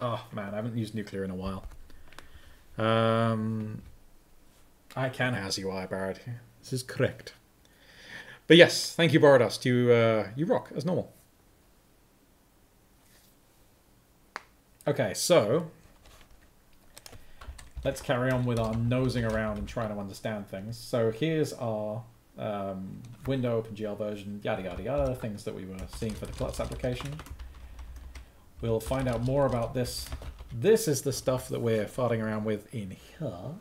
Oh, man, I haven't used nuclear in a while. I can as you are, Barrett. This is correct. But yes, thank you, Borodust. You rock, as normal. Okay, so... Let's carry on with our nosing around and trying to understand things. So here's our window, OpenGL version, yada yada yada, things that we were seeing for the Clutz application. We'll find out more about this. This is the stuff that we're farting around with in here, so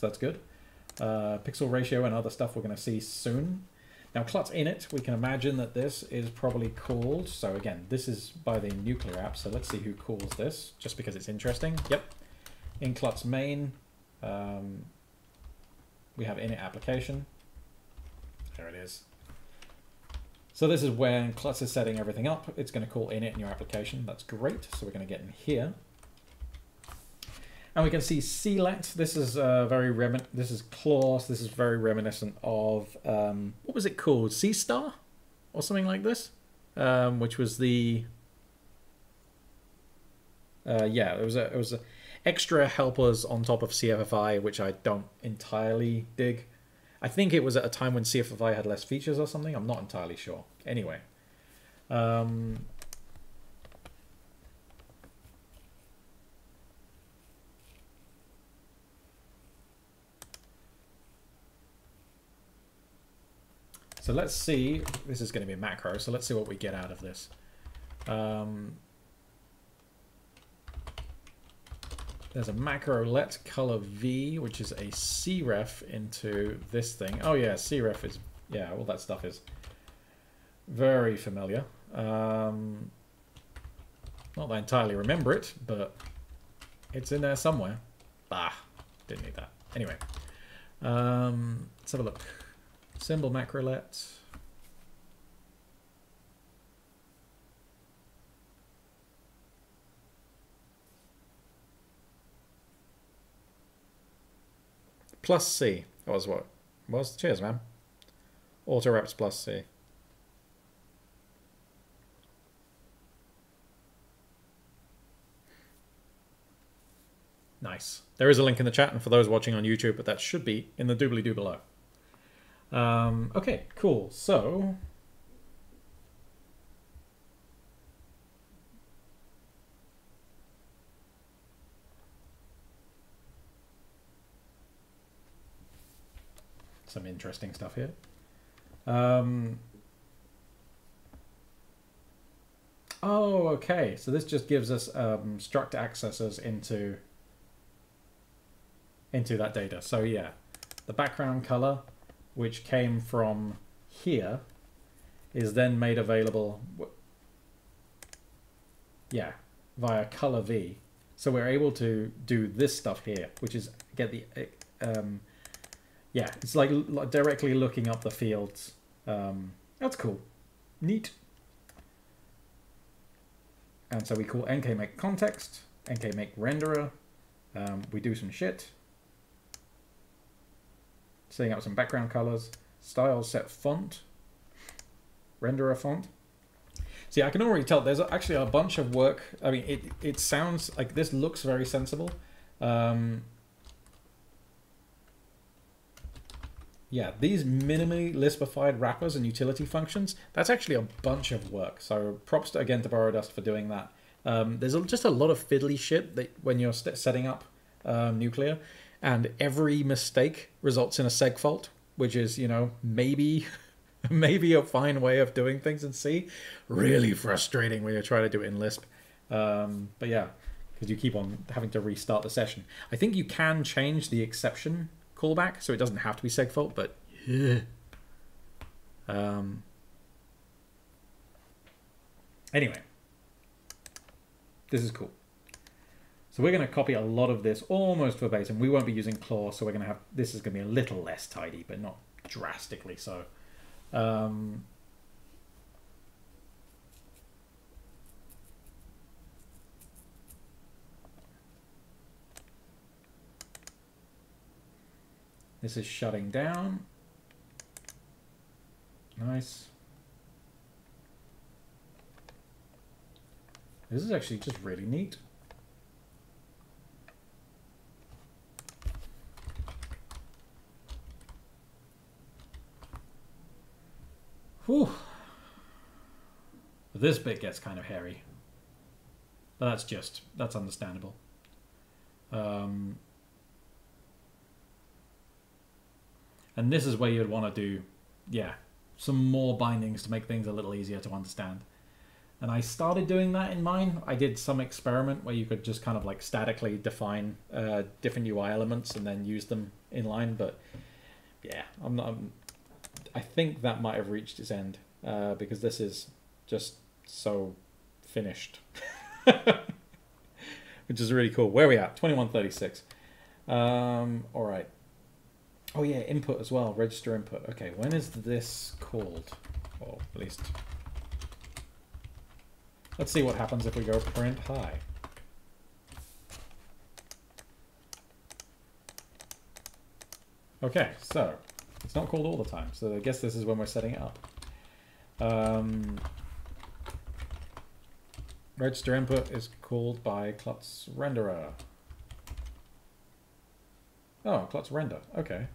that's good. Pixel ratio and other stuff we're going to see soon. Now Clutz init, we can imagine that this is probably called, so again, this is by the Nuclear app, so let's see who calls this, just because it's interesting. Yep. In Clutz main, we have init application. There it is. So this is when Clutz is setting everything up. It's going to call init in your application. That's great. So we're going to get in here. And we can see CLAT. This is this is clause. This is very reminiscent of, what was it called? C-star or something like this, which was the, yeah, it was a extra helpers on top of CFFI, which I don't entirely dig. I think it was at a time when CFFI had less features or something. I'm not entirely sure. Anyway. So let's see. This is going to be a macro, so let's see what we get out of this. There's a macro let color v, which is a cref into this thing. Oh yeah, cref is, yeah, all that stuff is very familiar. Not that I entirely remember it, but it's in there somewhere. Bah, didn't need that. Anyway, let's have a look. Symbol macro let. Plus C. That was what? Was? Cheers, man. Auto-wraps plus C. Nice. There is a link in the chat, and for those watching on YouTube, but that should be in the doobly-doo below. Okay, cool. So... some interesting stuff here. Oh, okay. So this just gives us struct accessors into that data. So yeah, the background color, which came from here, is then made available. Yeah, via color V. So we're able to do this stuff here, which is get the. Yeah, it's like directly looking up the fields. That's cool. Neat. And so we call nkmake context, nkmake renderer. We do some shit. Setting up some background colors. Style set font. Renderer font. See, I can already tell there's actually a bunch of work. I mean, it sounds like this looks very sensible. Yeah, these minimally Lispified wrappers and utility functions, that's actually a bunch of work. So props to, again, to Borodust for doing that. There's just a lot of fiddly shit that when you're setting up Nuklear, and every mistake results in a seg fault, which is, you know, maybe a fine way of doing things in C. Really frustrating when you're trying to do it in Lisp. But yeah, because you keep on having to restart the session. I think you can change the exception callback, so it doesn't have to be seg fault, but yeah. Anyway, this is cool. So we're going to copy a lot of this almost verbatim. We won't be using claw, so we're going to have, this is going to be a little less tidy, but not drastically so. This is shutting down. Nice. This is actually just really neat. Whew. This bit gets kind of hairy. But that's just, that's understandable. And this is where you'd want to do, yeah, some more bindings to make things a little easier to understand. And I started doing that in mine. I did some experiment where you could just kind of like statically define different UI elements and then use them in line. But yeah, I think that might have reached its end because this is just so finished, which is really cool. Where are we at? 2136. All right. Oh yeah, input as well. Register input. Okay, when is this called? Or at least. Let's see what happens if we go print hi. Okay, so it's not called all the time, so I guess this is when we're setting it up. Register input is called by Clutz renderer. Oh, Clutz render, okay.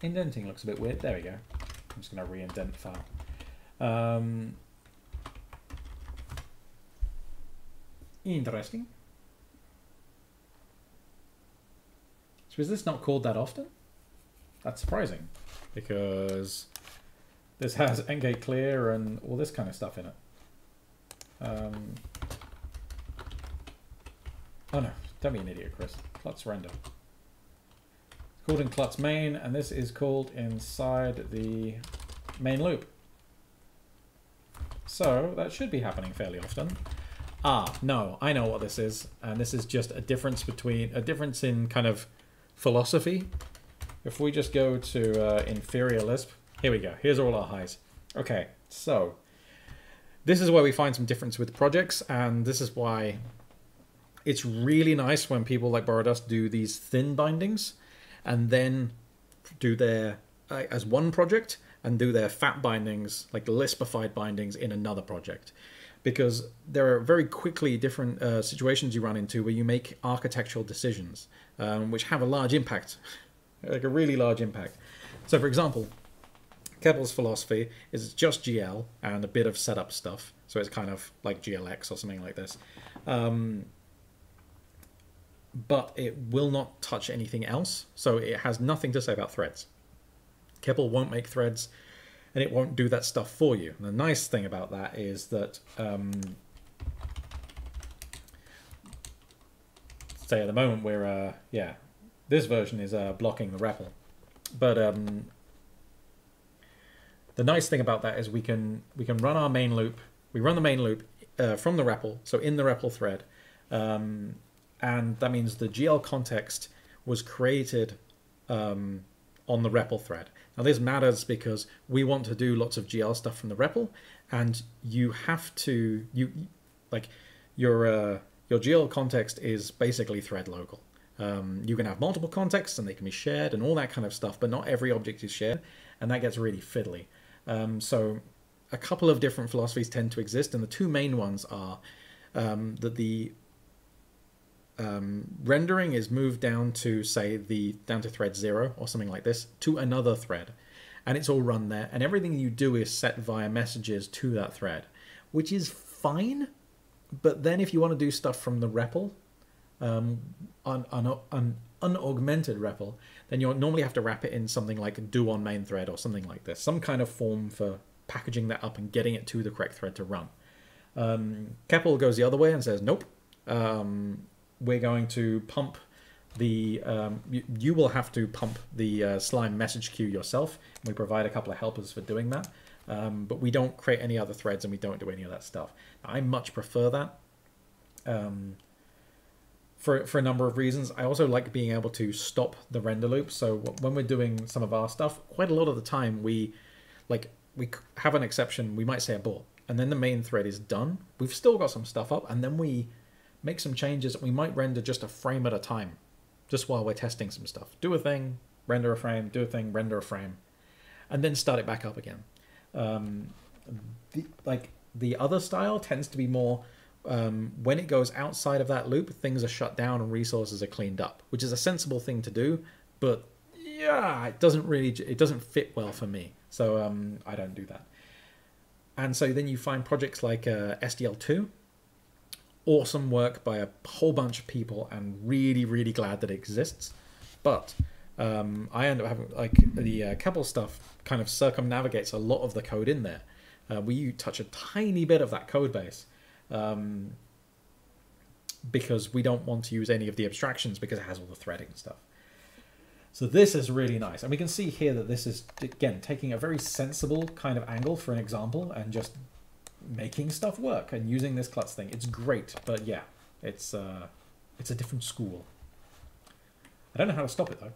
Indenting looks a bit weird. There we go. I'm just going to re-indent the file. Interesting. So is this not called that often? That's surprising, because this has NKClear and all this kind of stuff in it. Oh no, don't be an idiot, Chris. Clutz render. Called in Clutz main, and this is called inside the main loop. So that should be happening fairly often. Ah, no, I know what this is, and this is just a difference between a difference in kind of philosophy. If we just go to inferior Lisp, here we go. Here's all our highs. Okay, so this is where we find some difference with projects, and this is why it's really nice when people like Borodust do these thin bindings. And then do their, as one project, and do their fat bindings, like Lispified bindings, in another project. Because there are very quickly different situations you run into where you make architectural decisions, which have a large impact, like a really large impact. So for example, CEPL's philosophy is just GL and a bit of setup stuff. So it's kind of like GLX or something like this. But it will not touch anything else, so it has nothing to say about threads. CEPL won't make threads, and it won't do that stuff for you. And the nice thing about that is that, say at the moment we're, yeah, this version is blocking the REPL. But the nice thing about that is we can run our main loop. We run the main loop from the REPL, so in the REPL thread. And that means the GL context was created on the REPL thread. Now this matters because we want to do lots of GL stuff from the REPL, and you have to, your GL context is basically thread local. You can have multiple contexts and they can be shared and all that kind of stuff, but not every object is shared, and that gets really fiddly. So a couple of different philosophies tend to exist, and the two main ones are that the rendering is moved down to, say, down to thread 0 or something like this, to another thread. and it's all run there, and everything you do is set via messages to that thread, which is fine. But then if you want to do stuff from the REPL, an unaugmented REPL, then you'll normally have to wrap it in something like do on main thread or something like this, some kind of form for packaging that up and getting it to the correct thread to run. CEPL goes the other way and says, nope, we're going to pump the, you will have to pump the Slime message queue yourself. We provide a couple of helpers for doing that, but we don't create any other threads and we don't do any of that stuff. I much prefer that for a number of reasons. I also like being able to stop the render loop. So when we're doing some of our stuff, quite a lot of the time we have an exception, we might say abort, and then the main thread is done. We've still got some stuff up, and then we make some changes. We might render just a frame at a time, just while we're testing some stuff. Do a thing, render a frame, do a thing, render a frame, and then start it back up again. The other style tends to be more, when it goes outside of that loop, things are shut down and resources are cleaned up, which is a sensible thing to do, but yeah, it doesn't fit well for me. So I don't do that. And so then you find projects like SDL2, awesome work by a whole bunch of people, and really, really glad that it exists. But I end up having, like, the CEPL stuff kind of circumnavigates a lot of the code in there. We touch a tiny bit of that code base because we don't want to use any of the abstractions because it has all the threading stuff. So this is really nice. And we can see here that this is, again, taking a very sensible kind of angle for an example and just making stuff work and using this Clutz thing. It's great, but yeah, it's a different school. I don't know how to stop it though.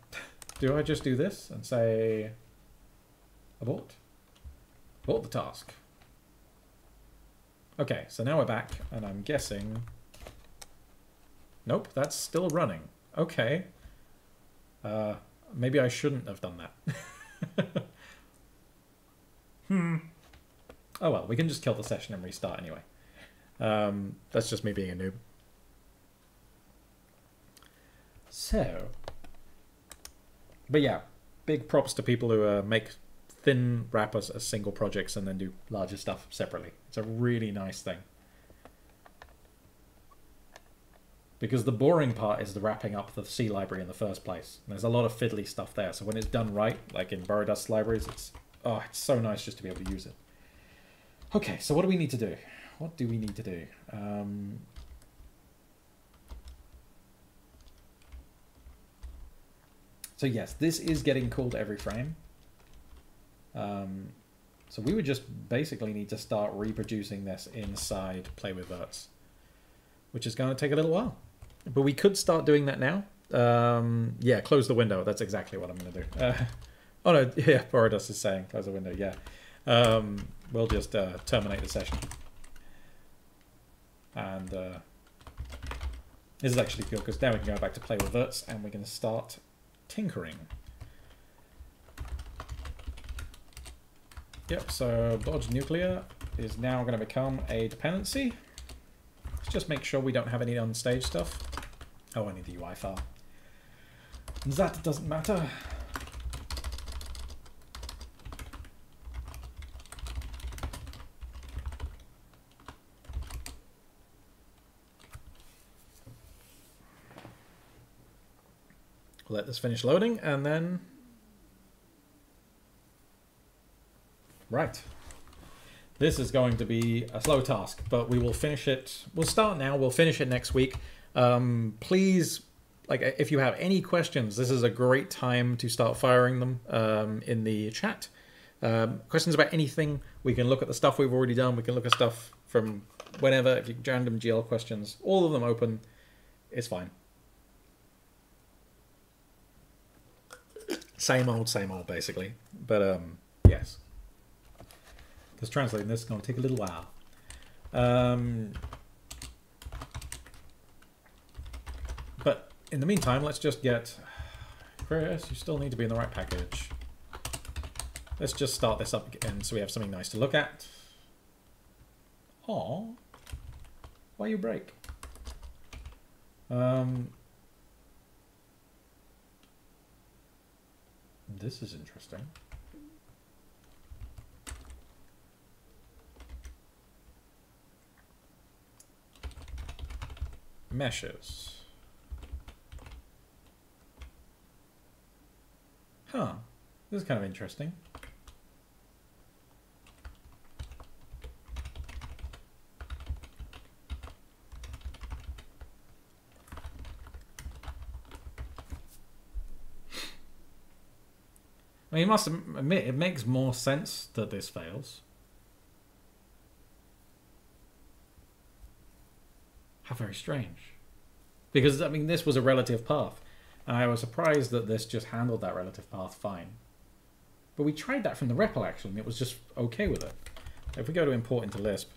Do I just do this and say abort? Abort the task. Okay, so now we're back, and I'm guessing... Nope, that's still running. Okay. Maybe I shouldn't have done that. Oh well, we can just kill the session and restart anyway. That's just me being a noob. So... But yeah, big props to people who make thin wrappers as single projects and then do larger stuff separately. It's a really nice thing. Because the boring part is the wrapping up the C library in the first place. And there's a lot of fiddly stuff there. So when it's done right, like in Borodust libraries, it's so nice just to be able to use it. Okay, so what do we need to do? What do we need to do? So yes, this is getting called every frame. So we would just basically need to start reproducing this inside Play With Verts, which is going to take a little while. But we could start doing that now. Yeah, close the window. That's exactly what I'm going to do. Oh no, yeah, Borodust is saying close the window, yeah. We'll just terminate the session. And this is actually cool because now we can go back to Play With Verts and we can start tinkering. Yep, so bodge-nuklear is now going to become a dependency. Let's just make sure we don't have any on-stage stuff. Oh, I need the UI file. That doesn't matter. Let this finish loading, and then... Right. This is going to be a slow task, but we will finish it. We'll start now. We'll finish it next week. Please, if you have any questions, this is a great time to start firing them in the chat. Questions about anything. We can look at the stuff we've already done. We can look at stuff from whenever. If you random GL questions, all of them open. It's fine. Same old, basically. But, yes. Because translating this is going to take a little while. But in the meantime, let's just get... Chris, you still need to be in the right package. Let's just start this up again so we have something nice to look at. Aww. Why you break? This is interesting. meshes. Huh. This is kind of interesting. I mean, you must admit, it makes more sense that this fails. How very strange. Because, I mean, this was a relative path. And I was surprised that this just handled that relative path fine. But we tried that from the REPL action. It was just okay with it. If we go to import into Lisp...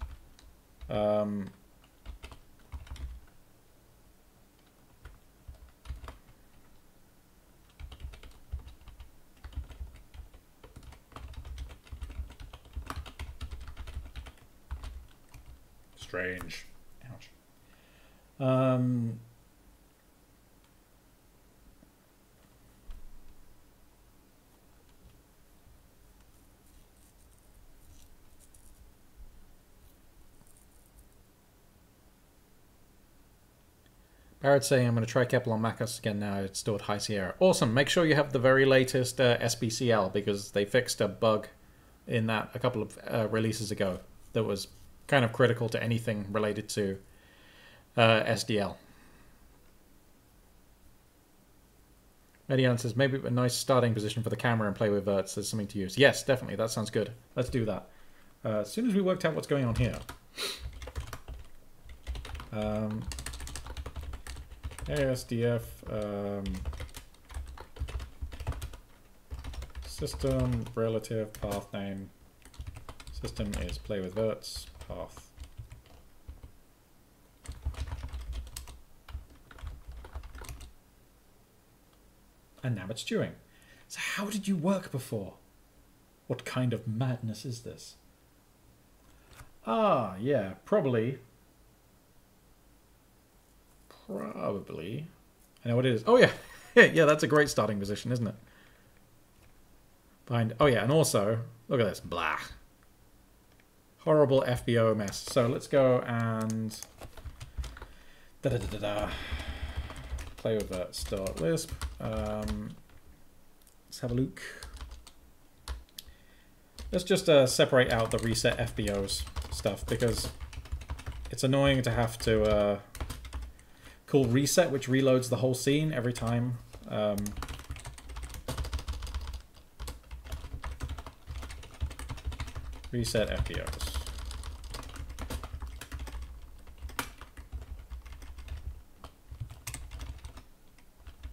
strange. Ouch. Barrett's saying, I'm going to try CEPL on macOS again now. It's stored High Sierra. Awesome. Make sure you have the very latest SBCL, because they fixed a bug in that a couple of releases ago that was kind of critical to anything related to SDL. Marianne says, maybe a nice starting position for the camera and play with verts. There's something to use. Yes, definitely. That sounds good. Let's do that. As soon as we worked out what's going on here. ASDF system relative path name. System is play with verts. Path. And now it's doing. So how did you work before? What kind of madness is this? Ah, yeah, probably. I know what it is. Oh, yeah. Yeah, that's a great starting position, isn't it? Behind. Oh, yeah, and also, look at this. Blah. Horrible FBO mess. So let's go and play with that start Lisp. Let's have a look. Let's just separate out the reset FBOs stuff, because it's annoying to have to call reset, which reloads the whole scene every time. Reset FBOs.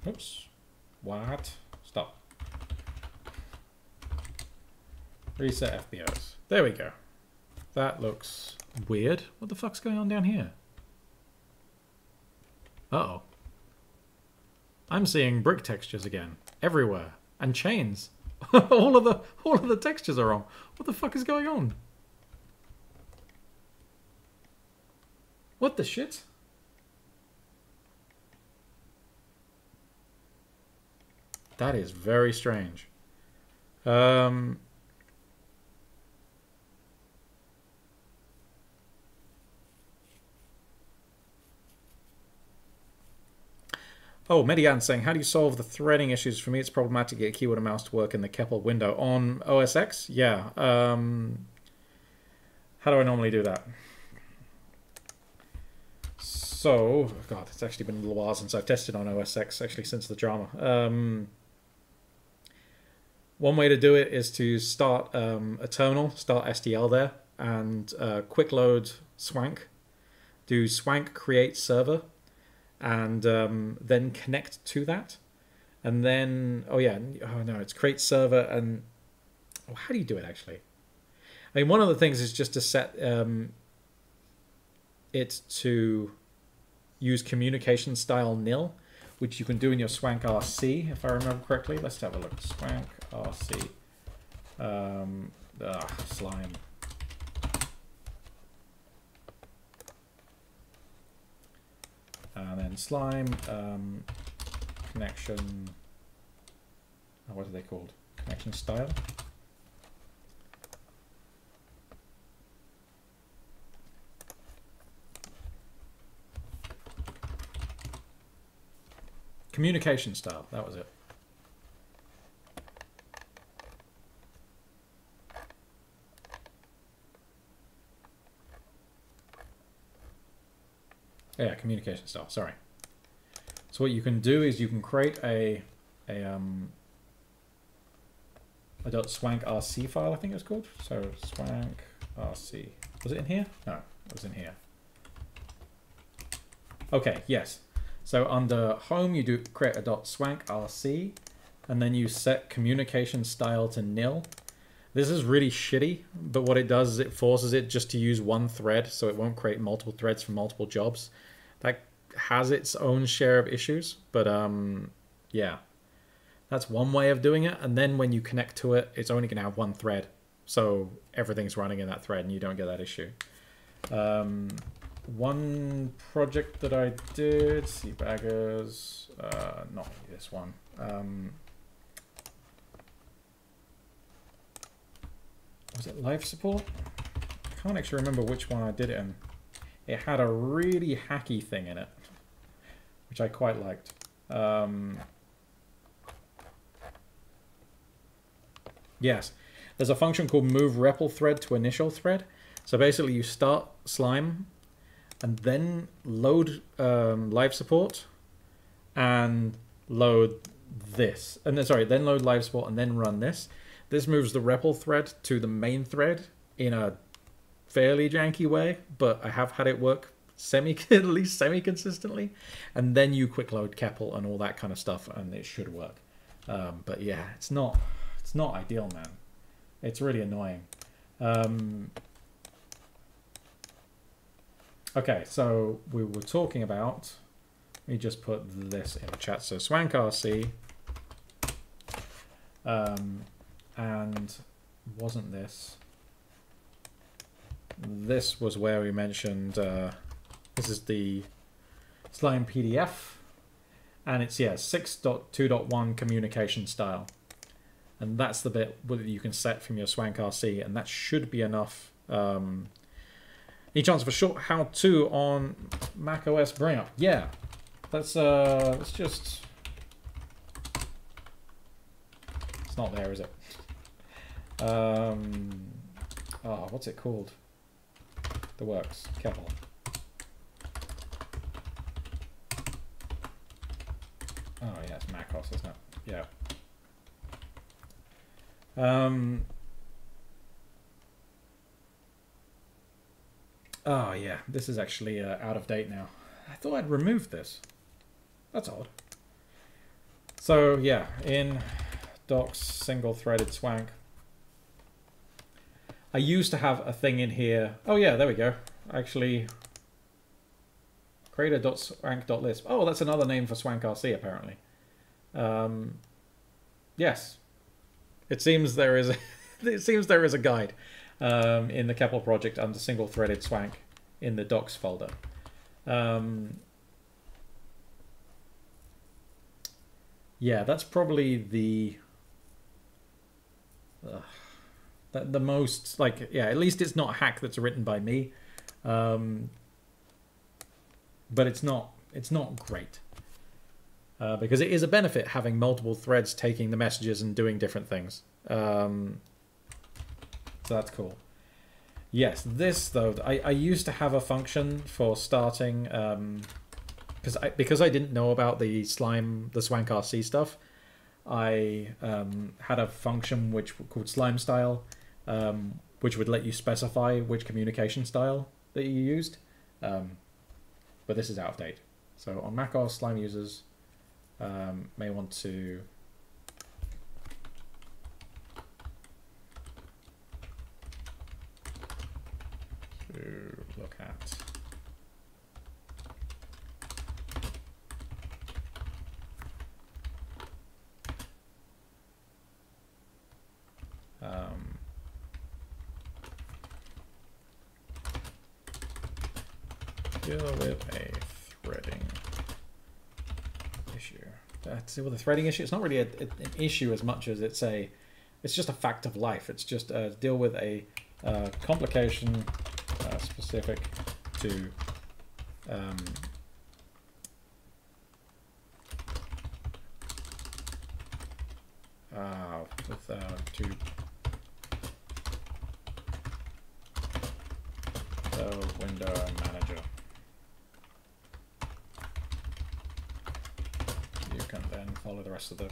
Oops. What? Stop. Reset FBOs. There we go. That looks weird. What the fuck's going on down here? Uh-oh. I'm seeing brick textures again. Everywhere. And chains. all of the textures are wrong. What the fuck is going on? What the shit? That is very strange. Oh, Median's saying, how do you solve the threading issues? For me, it's problematic to get keyboard and mouse to work in the CEPL window. On OS X? Yeah. How do I normally do that? So, oh God, it's actually been a little while since I've tested on OS X, actually since the drama. One way to do it is to start a terminal, start SDL there, and quick load Swank. Do Swank create server. And then connect to that, and then it's create server, and how do you do it actually? I mean, one of the things is just to set it to use communication style nil, which you can do in your Swank RC if I remember correctly. Let's have a look. Swank RC slime. And then slime connection. Oh, what are they called? Connection style. Communication style, that was it. Yeah, communication style, sorry. So what you can do is you can create a .swank rc file, I think it's called. So swank rc, was it in here? No, it was in here. Okay, yes. So under home, you do create a .swank rc, and then you set communication style to nil. This is really shitty, but what it does is it forces it just to use one thread, so it won't create multiple threads for multiple jobs. That has its own share of issues, but yeah. That's one way of doing it, and then when you connect to it, it's only going to have one thread, so everything's running in that thread, and you don't get that issue. One project that I did, see Baggers, not this one. Was it life support? I can't actually remember which one I did it in. It had a really hacky thing in it, which I quite liked. Yes, there's a function called move REPL thread to initial thread. So basically you start Slime and then load live support and load this. And then, sorry, then load live support and then run this. This moves the REPL thread to the main thread in a fairly janky way, but I have had it work at least semi-consistently. And then you quick load CEPL and all that kind of stuff, and it should work. But yeah, it's not ideal, man. It's really annoying. Okay, so we were talking about. Let me just put this in the chat. So swank rc. And wasn't this? This was where we mentioned this is the Slime PDF, and it's 6.2.1 communication style, and that's the bit that you can set from your swank RC, and that should be enough. Any chance for short how-to on macOS bring up? Yeah, let's just. It's not there, is it? Oh, what's it called? The works, CEPL. Oh yeah, it's macOS, isn't it? Yeah. Oh yeah, this is actually out of date now. I thought I'd removed this. That's odd. So yeah, in docs single-threaded swank. I used to have a thing in here. Oh yeah, there we go. Actually, creator.swank.lisp. Oh, that's another name for swank RC apparently. Yes, it seems there is. It seems there is a guide in the CEPL project under single-threaded swank in the docs folder. Yeah, that's probably the. The most, like, yeah, at least it's not a hack that's written by me, but it's not great because it is a benefit having multiple threads taking the messages and doing different things. So that's cool. Yes, this though, I used to have a function for starting because I didn't know about the swank RC stuff. I had a function which called slime style. Which would let you specify which communication style that you used, but this is out of date. So on macOS, Slime users may want to look at. Deal with a threading issue. Deal with a threading issue. It's not really an issue as much as it's just a fact of life. It's just deal with a complication specific to to. So, window manager. You can then follow the rest of the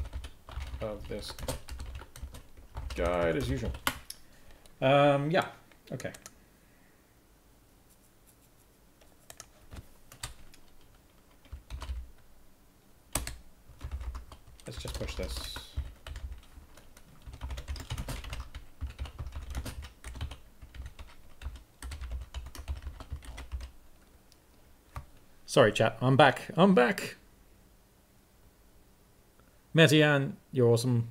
this guide as usual. Yeah. Okay. Let's just push this. Sorry, chat. I'm back. I'm back. Métayan, you're awesome.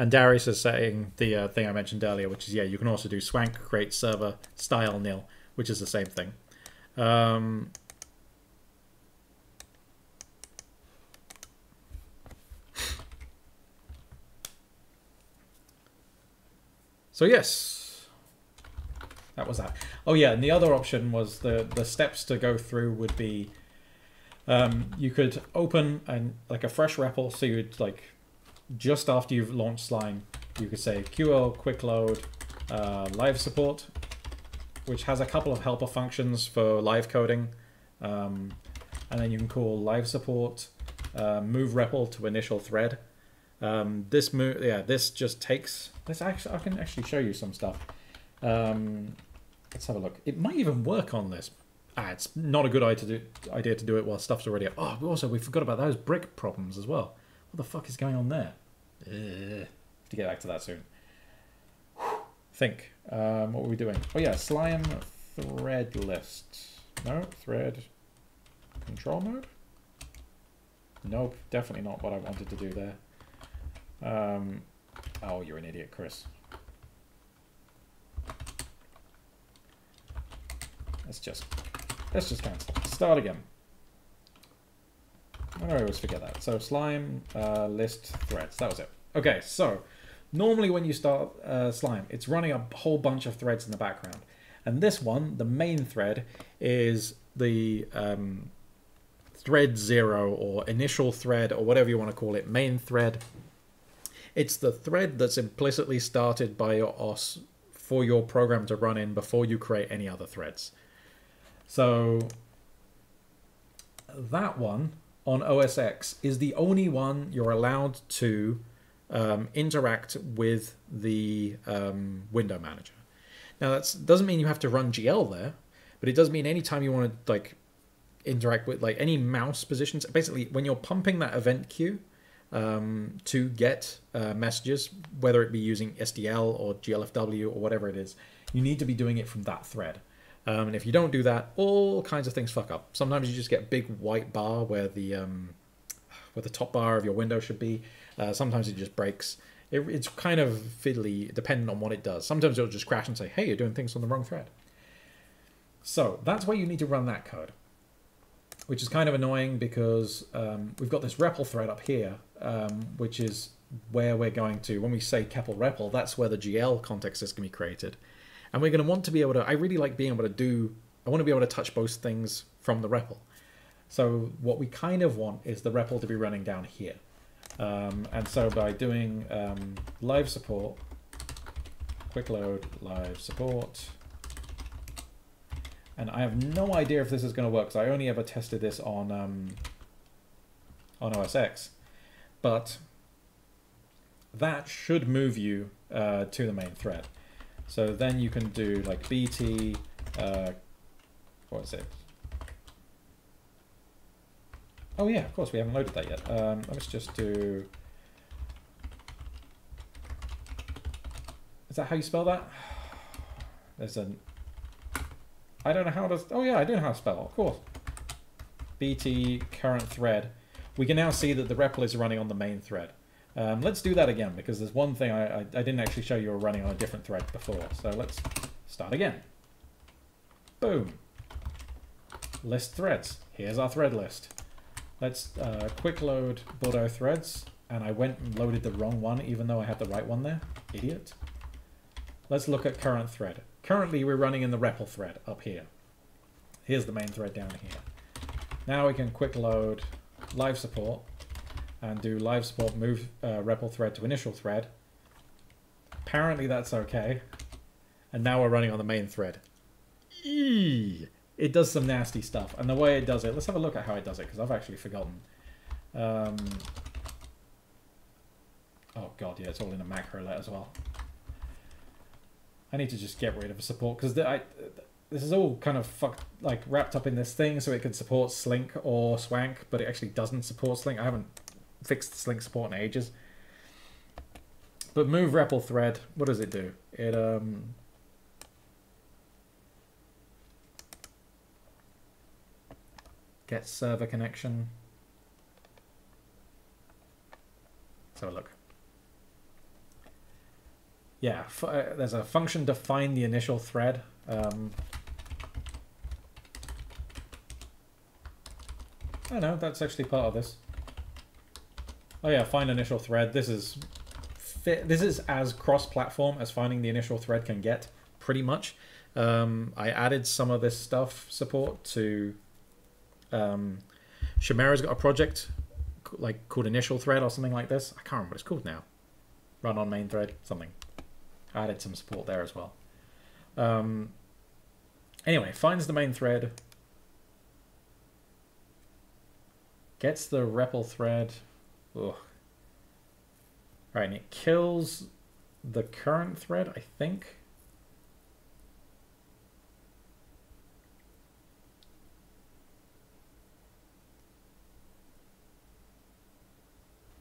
And Darius is saying the thing I mentioned earlier, which is, yeah, you can also do swank create server style nil, which is the same thing. So yes, that was that. Oh yeah, and the other option was the steps to go through would be, you could open like a fresh REPL, so you'd like, just after you've launched Slime, you could say QL quick load live support, which has a couple of helper functions for live coding, and then you can call live support move REPL to initial thread. This move, yeah, this just takes. Let's actually, I can actually show you some stuff. Let's have a look. It might even work on this. Ah, it's not a good idea to do it while stuff's already up. Oh, also we forgot about those brick problems as well. What the fuck is going on there? Have to get back to that soon. Whew. Think. What were we doing? Oh yeah, slime thread list. No, thread control mode? Nope, definitely not what I wanted to do there. Oh, you're an idiot, Chris. Let's just cancel. Start again. I always forget that. So slime list threads. That was it. Okay, so normally when you start slime, it's running a whole bunch of threads in the background, and this one, the main thread, is the thread 0 or initial thread or whatever you want to call it. Main thread. It's the thread that's implicitly started by your OS for your program to run in before you create any other threads. So that one on OS X is the only one you're allowed to interact with the window manager. Now that doesn't mean you have to run GL there, but it does mean anytime you want to like interact with like any mouse positions, basically when you're pumping that event queue to get messages, whether it be using SDL or GLFW or whatever it is, you need to be doing it from that thread. And if you don't do that, all kinds of things fuck up. Sometimes you just get a big white bar where the top bar of your window should be. Sometimes it just breaks. It's kind of fiddly, dependent on what it does. Sometimes it'll just crash and say, hey, you're doing things on the wrong thread. So that's where you need to run that code, which is kind of annoying because we've got this REPL thread up here, which is where we're going to, when we say CEPL REPL, that's where the GL context is going to be created. And we're going to want to be able to, I really like being able to do, I want to be able to touch both things from the REPL. So what we kind of want is the REPL to be running down here. And so by doing live support, quick load live support, and I have no idea if this is going to work because I only ever tested this on OS X, but that should move you to the main thread. So then you can do like BT, what is it? Oh yeah, of course, we haven't loaded that yet. Let's just do, is that how you spell that? There's an, I don't know how to, oh yeah, I do know how to spell it, of course. BT current thread. We can now see that the REPL is running on the main thread. Let's do that again, because there's one thing I didn't actually show you were running on a different thread before. So let's start again. Boom. List threads. Here's our thread list. Let's quick load Bordeaux threads. And I went and loaded the wrong one, even though I had the right one there. Idiot. Let's look at current thread. Currently, we're running in the REPL thread up here. Here's the main thread down here. Now we can quick load live support and do live support move REPL thread to initial thread. Apparently that's okay. And now we're running on the main thread. Eee! It does some nasty stuff. And the way it does it, let's have a look at how it does it, because I've actually forgotten. Oh god, yeah, it's all in a macro let as well. I need to just get rid of a support, because this is all kind of fucked, like wrapped up in this thing, so it can support Slink or Swank, but it actually doesn't support Slink. I haven't fixed Slink support in ages. But move REPL thread, what does it do? It gets server connection. Let's have a look. Yeah, there's a function define the initial thread. Oh no, that's actually part of this. Oh yeah, find initial thread. This is as cross-platform as finding the initial thread can get, pretty much. I added some of this stuff support to. Chimera's got a project like called Initial Thread or something like this. I can't remember what it's called now. Run on main thread, something. I added some support there as well. Anyway, finds the main thread, gets the REPL thread. Ugh. Right, and it kills the current thread, I think.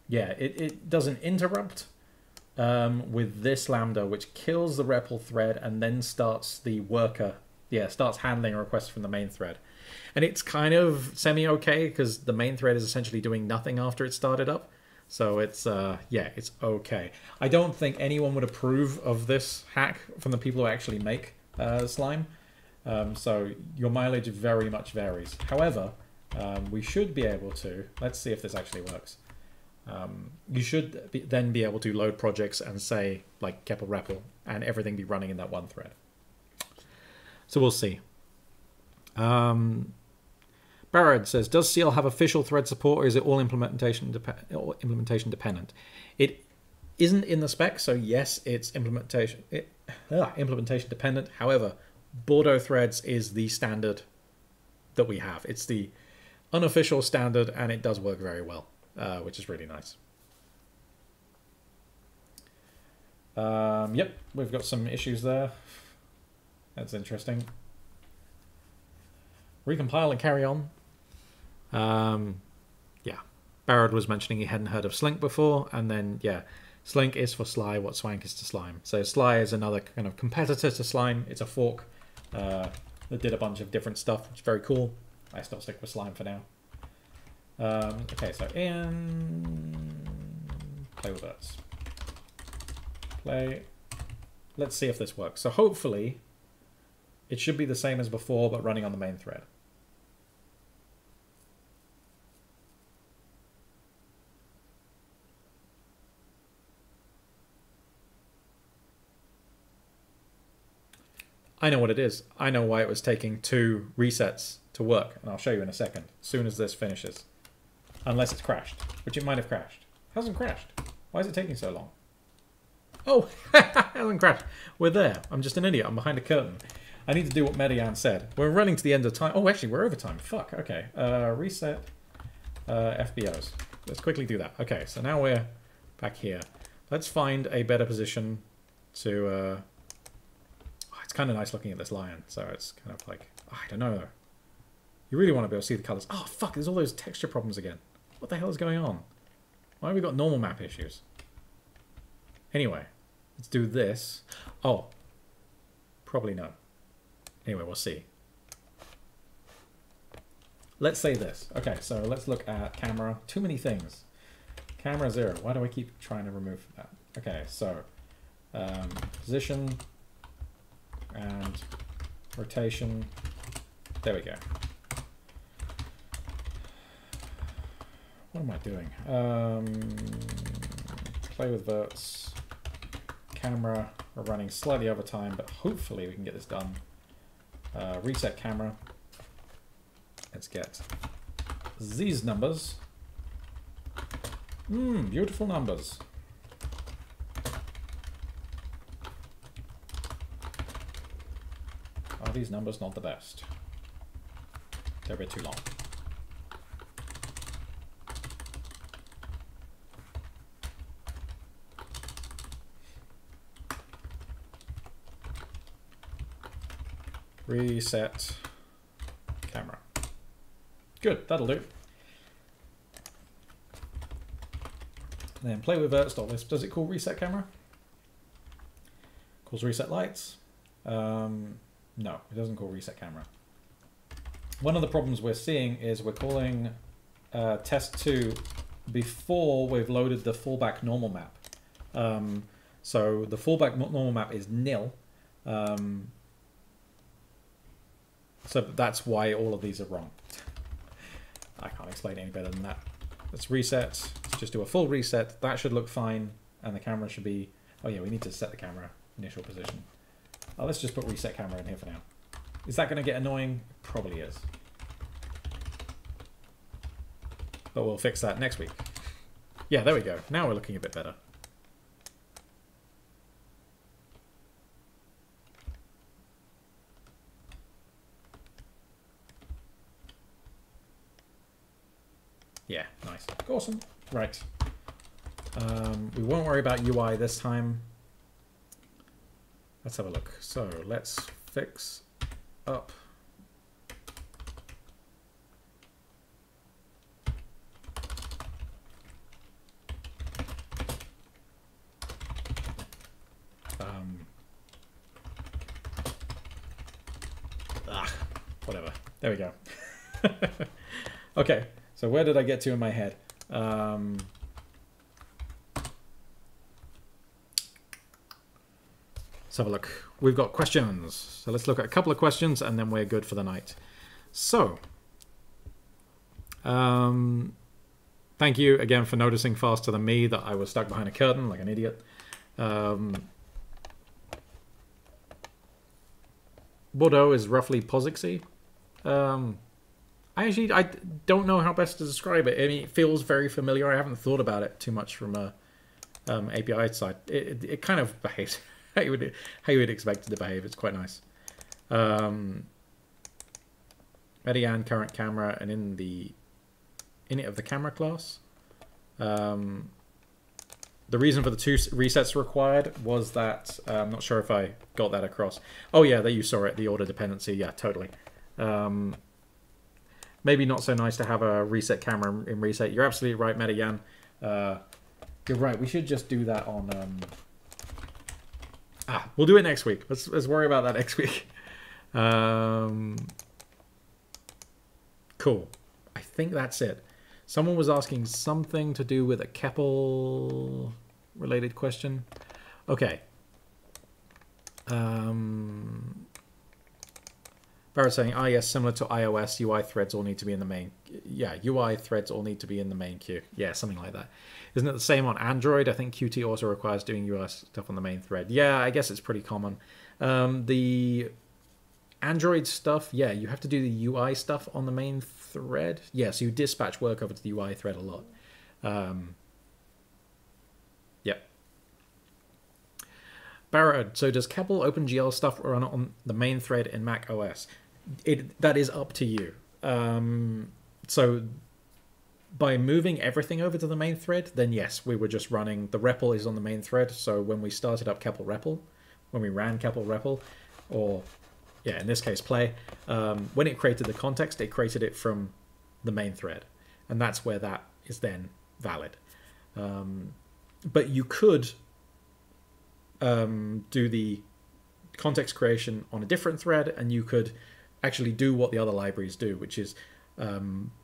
Yeah, it does an interrupt with this lambda, which kills the REPL thread and then starts the worker. Yeah, starts handling a request from the main thread. And it's kind of semi-okay, because the main thread is essentially doing nothing after it started up. So it's, yeah, it's okay. I don't think anyone would approve of this hack from the people who actually make slime. So your mileage very much varies. However, we should be able to... Let's see if this actually works. You should then be able to load projects and say, like, CEPL REPL, and everything be running in that one thread. So we'll see. Barrett says, does CL have official thread support, or is it all implementation dependent? It isn't in the spec, so yes, it's implementation dependent. However, Bordeaux threads is the standard that we have. It's the unofficial standard, and it does work very well. Which is really nice. Yep, we've got some issues there. That's interesting. Recompile and carry on. Yeah, Barrett was mentioning he hadn't heard of Slink before, and then, yeah, Slink is for Sly what Swank is to Slime. So Sly is another kind of competitor to Slime. It's a fork that did a bunch of different stuff, which is very cool. I still stick with Slime for now. Okay, so play with birds. Play. Let's see if this works. So hopefully it should be the same as before, but running on the main thread. I know what it is. I know why it was taking 2 resets to work, and I'll show you in a second, as soon as this finishes. Unless it's crashed, which it might have crashed. It hasn't crashed. Why is it taking so long? Oh, it hasn't crashed. We're there. I'm just an idiot. I'm behind a curtain. I need to do what Marianne said. We're running to the end of time. Oh, actually, we're over time. Fuck. Okay. Reset FBOs. Let's quickly do that. Okay, so now we're back here. Let's find a better position to... Oh, it's kind of nice looking at this lion. So it's kind of like... Oh, I don't know. You really want to be able to see the colors. Oh, fuck. There's all those texture problems again. What the hell is going on? Why have we got normal map issues? Anyway, let's do this. Oh, probably no. Anyway, we'll see. Let's say this. Okay, so let's look at camera. Too many things. Camera 0. Why do I keep trying to remove that? Okay, so position and rotation. There we go. What am I doing? Play with verts. Camera. We're running slightly over time, but hopefully we can get this done. Reset camera. Let's get these numbers. Beautiful numbers. Are these numbers not the best? They're a bit too long. Reset camera. Good, that'll do. And then play with verts.wisp. Does it call reset camera? Calls reset lights. No, it doesn't call reset camera. One of the problems we're seeing is we're calling test2 before we've loaded the fallback normal map. So the fallback normal map is nil. So that's why all of these are wrong. I can't explain it any better than that. Let's reset. Let's just do a full reset. That should look fine. And the camera should be... Oh yeah, we need to set the camera initial position. Oh, let's just put reset camera in here for now. Is that going to get annoying? Probably is. But we'll fix that next week. Yeah, there we go. Now we're looking a bit better. Yeah, nice. Awesome. Right. We won't worry about UI this time. Let's have a look. So let's fix up. Whatever. There we go. Okay. So where did I get to in my head? Let's have a look. We've got questions. So let's look at a couple of questions and then we're good for the night. So, thank you again for noticing faster than me that I was stuck behind a curtain like an idiot. Bordeaux is roughly POSIX-y. I don't know how best to describe it. I mean, it feels very familiar. I haven't thought about it too much from a API side. It kind of behaves how you would expect it to behave. It's quite nice. Marianne, current camera, and in the init of the camera class. The reason for the two resets required was that I'm not sure if I got that across. Oh yeah, that you saw it. The order dependency. Yeah, totally. Maybe not so nice to have a reset camera in reset. You're absolutely right, Métayan. You're right. We should just do that on... we'll do it next week. Let's worry about that next week. Cool. I think that's it. Someone was asking something to do with a CEPL-related question. Okay. Barrett saying, ah yes, similar to iOS, UI threads all need to be in the main... Yeah, UI threads all need to be in the main queue. Yeah, something like that. Isn't it the same on Android? I think Qt also requires doing UI stuff on the main thread. Yeah, I guess it's pretty common. The Android stuff, yeah, you have to do the UI stuff on the main thread. Yeah, so you dispatch work over to the UI thread a lot. Barrett, so does CEPL OpenGL stuff run on the main thread in macOS? That is up to you. So by moving everything over to the main thread, then yes, we were just running, the REPL is on the main thread, so when we started up CEPL REPL, when we ran CEPL REPL, or yeah, in this case play, when it created the context, it created it from the main thread, and that's where that is then valid. But you could do the context creation on a different thread, and you could actually do what the other libraries do, which is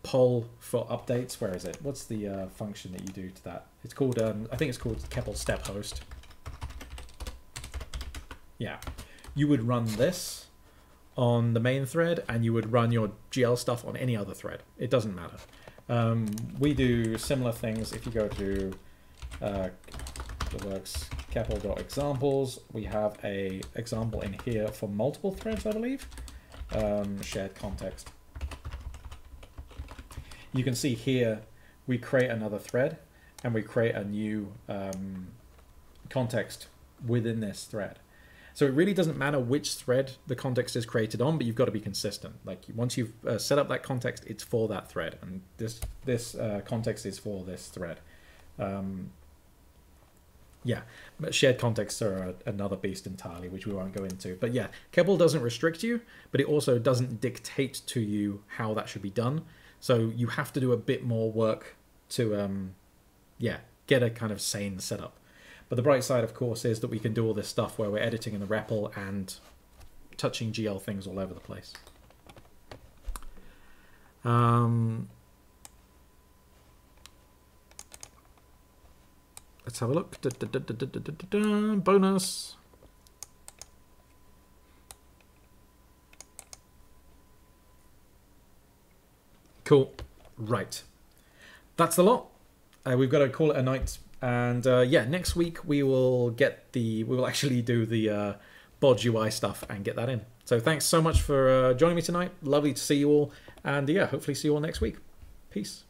poll for updates. Where is it? What's the function that you do to that? It's called, I think it's called CEPL step host. Yeah. You would run this on the main thread, and you would run your GL stuff on any other thread. It doesn't matter. We do similar things if you go to the works CEPL.examples. We have a example in here for multiple threads, I believe. Shared context. you can see here we create another thread and we create a new context within this thread. So it really doesn't matter which thread the context is created on, but you've got to be consistent. Like once you've set up that context, it's for that thread, and this context is for this thread. Yeah, but shared contexts are another beast entirely, which we won't go into. But yeah, CEPL doesn't restrict you, but it also doesn't dictate to you how that should be done. So you have to do a bit more work to, yeah, get a kind of sane setup. But the bright side, of course, is that we can do all this stuff where we're editing in the REPL and touching GL things all over the place. Let's have a look. Bonus. Cool. Right. That's the lot. We've got to call it a night. And yeah, next week we will actually do the bodge UI stuff and get that in. So thanks so much for joining me tonight. Lovely to see you all, and yeah, hopefully see you all next week. Peace.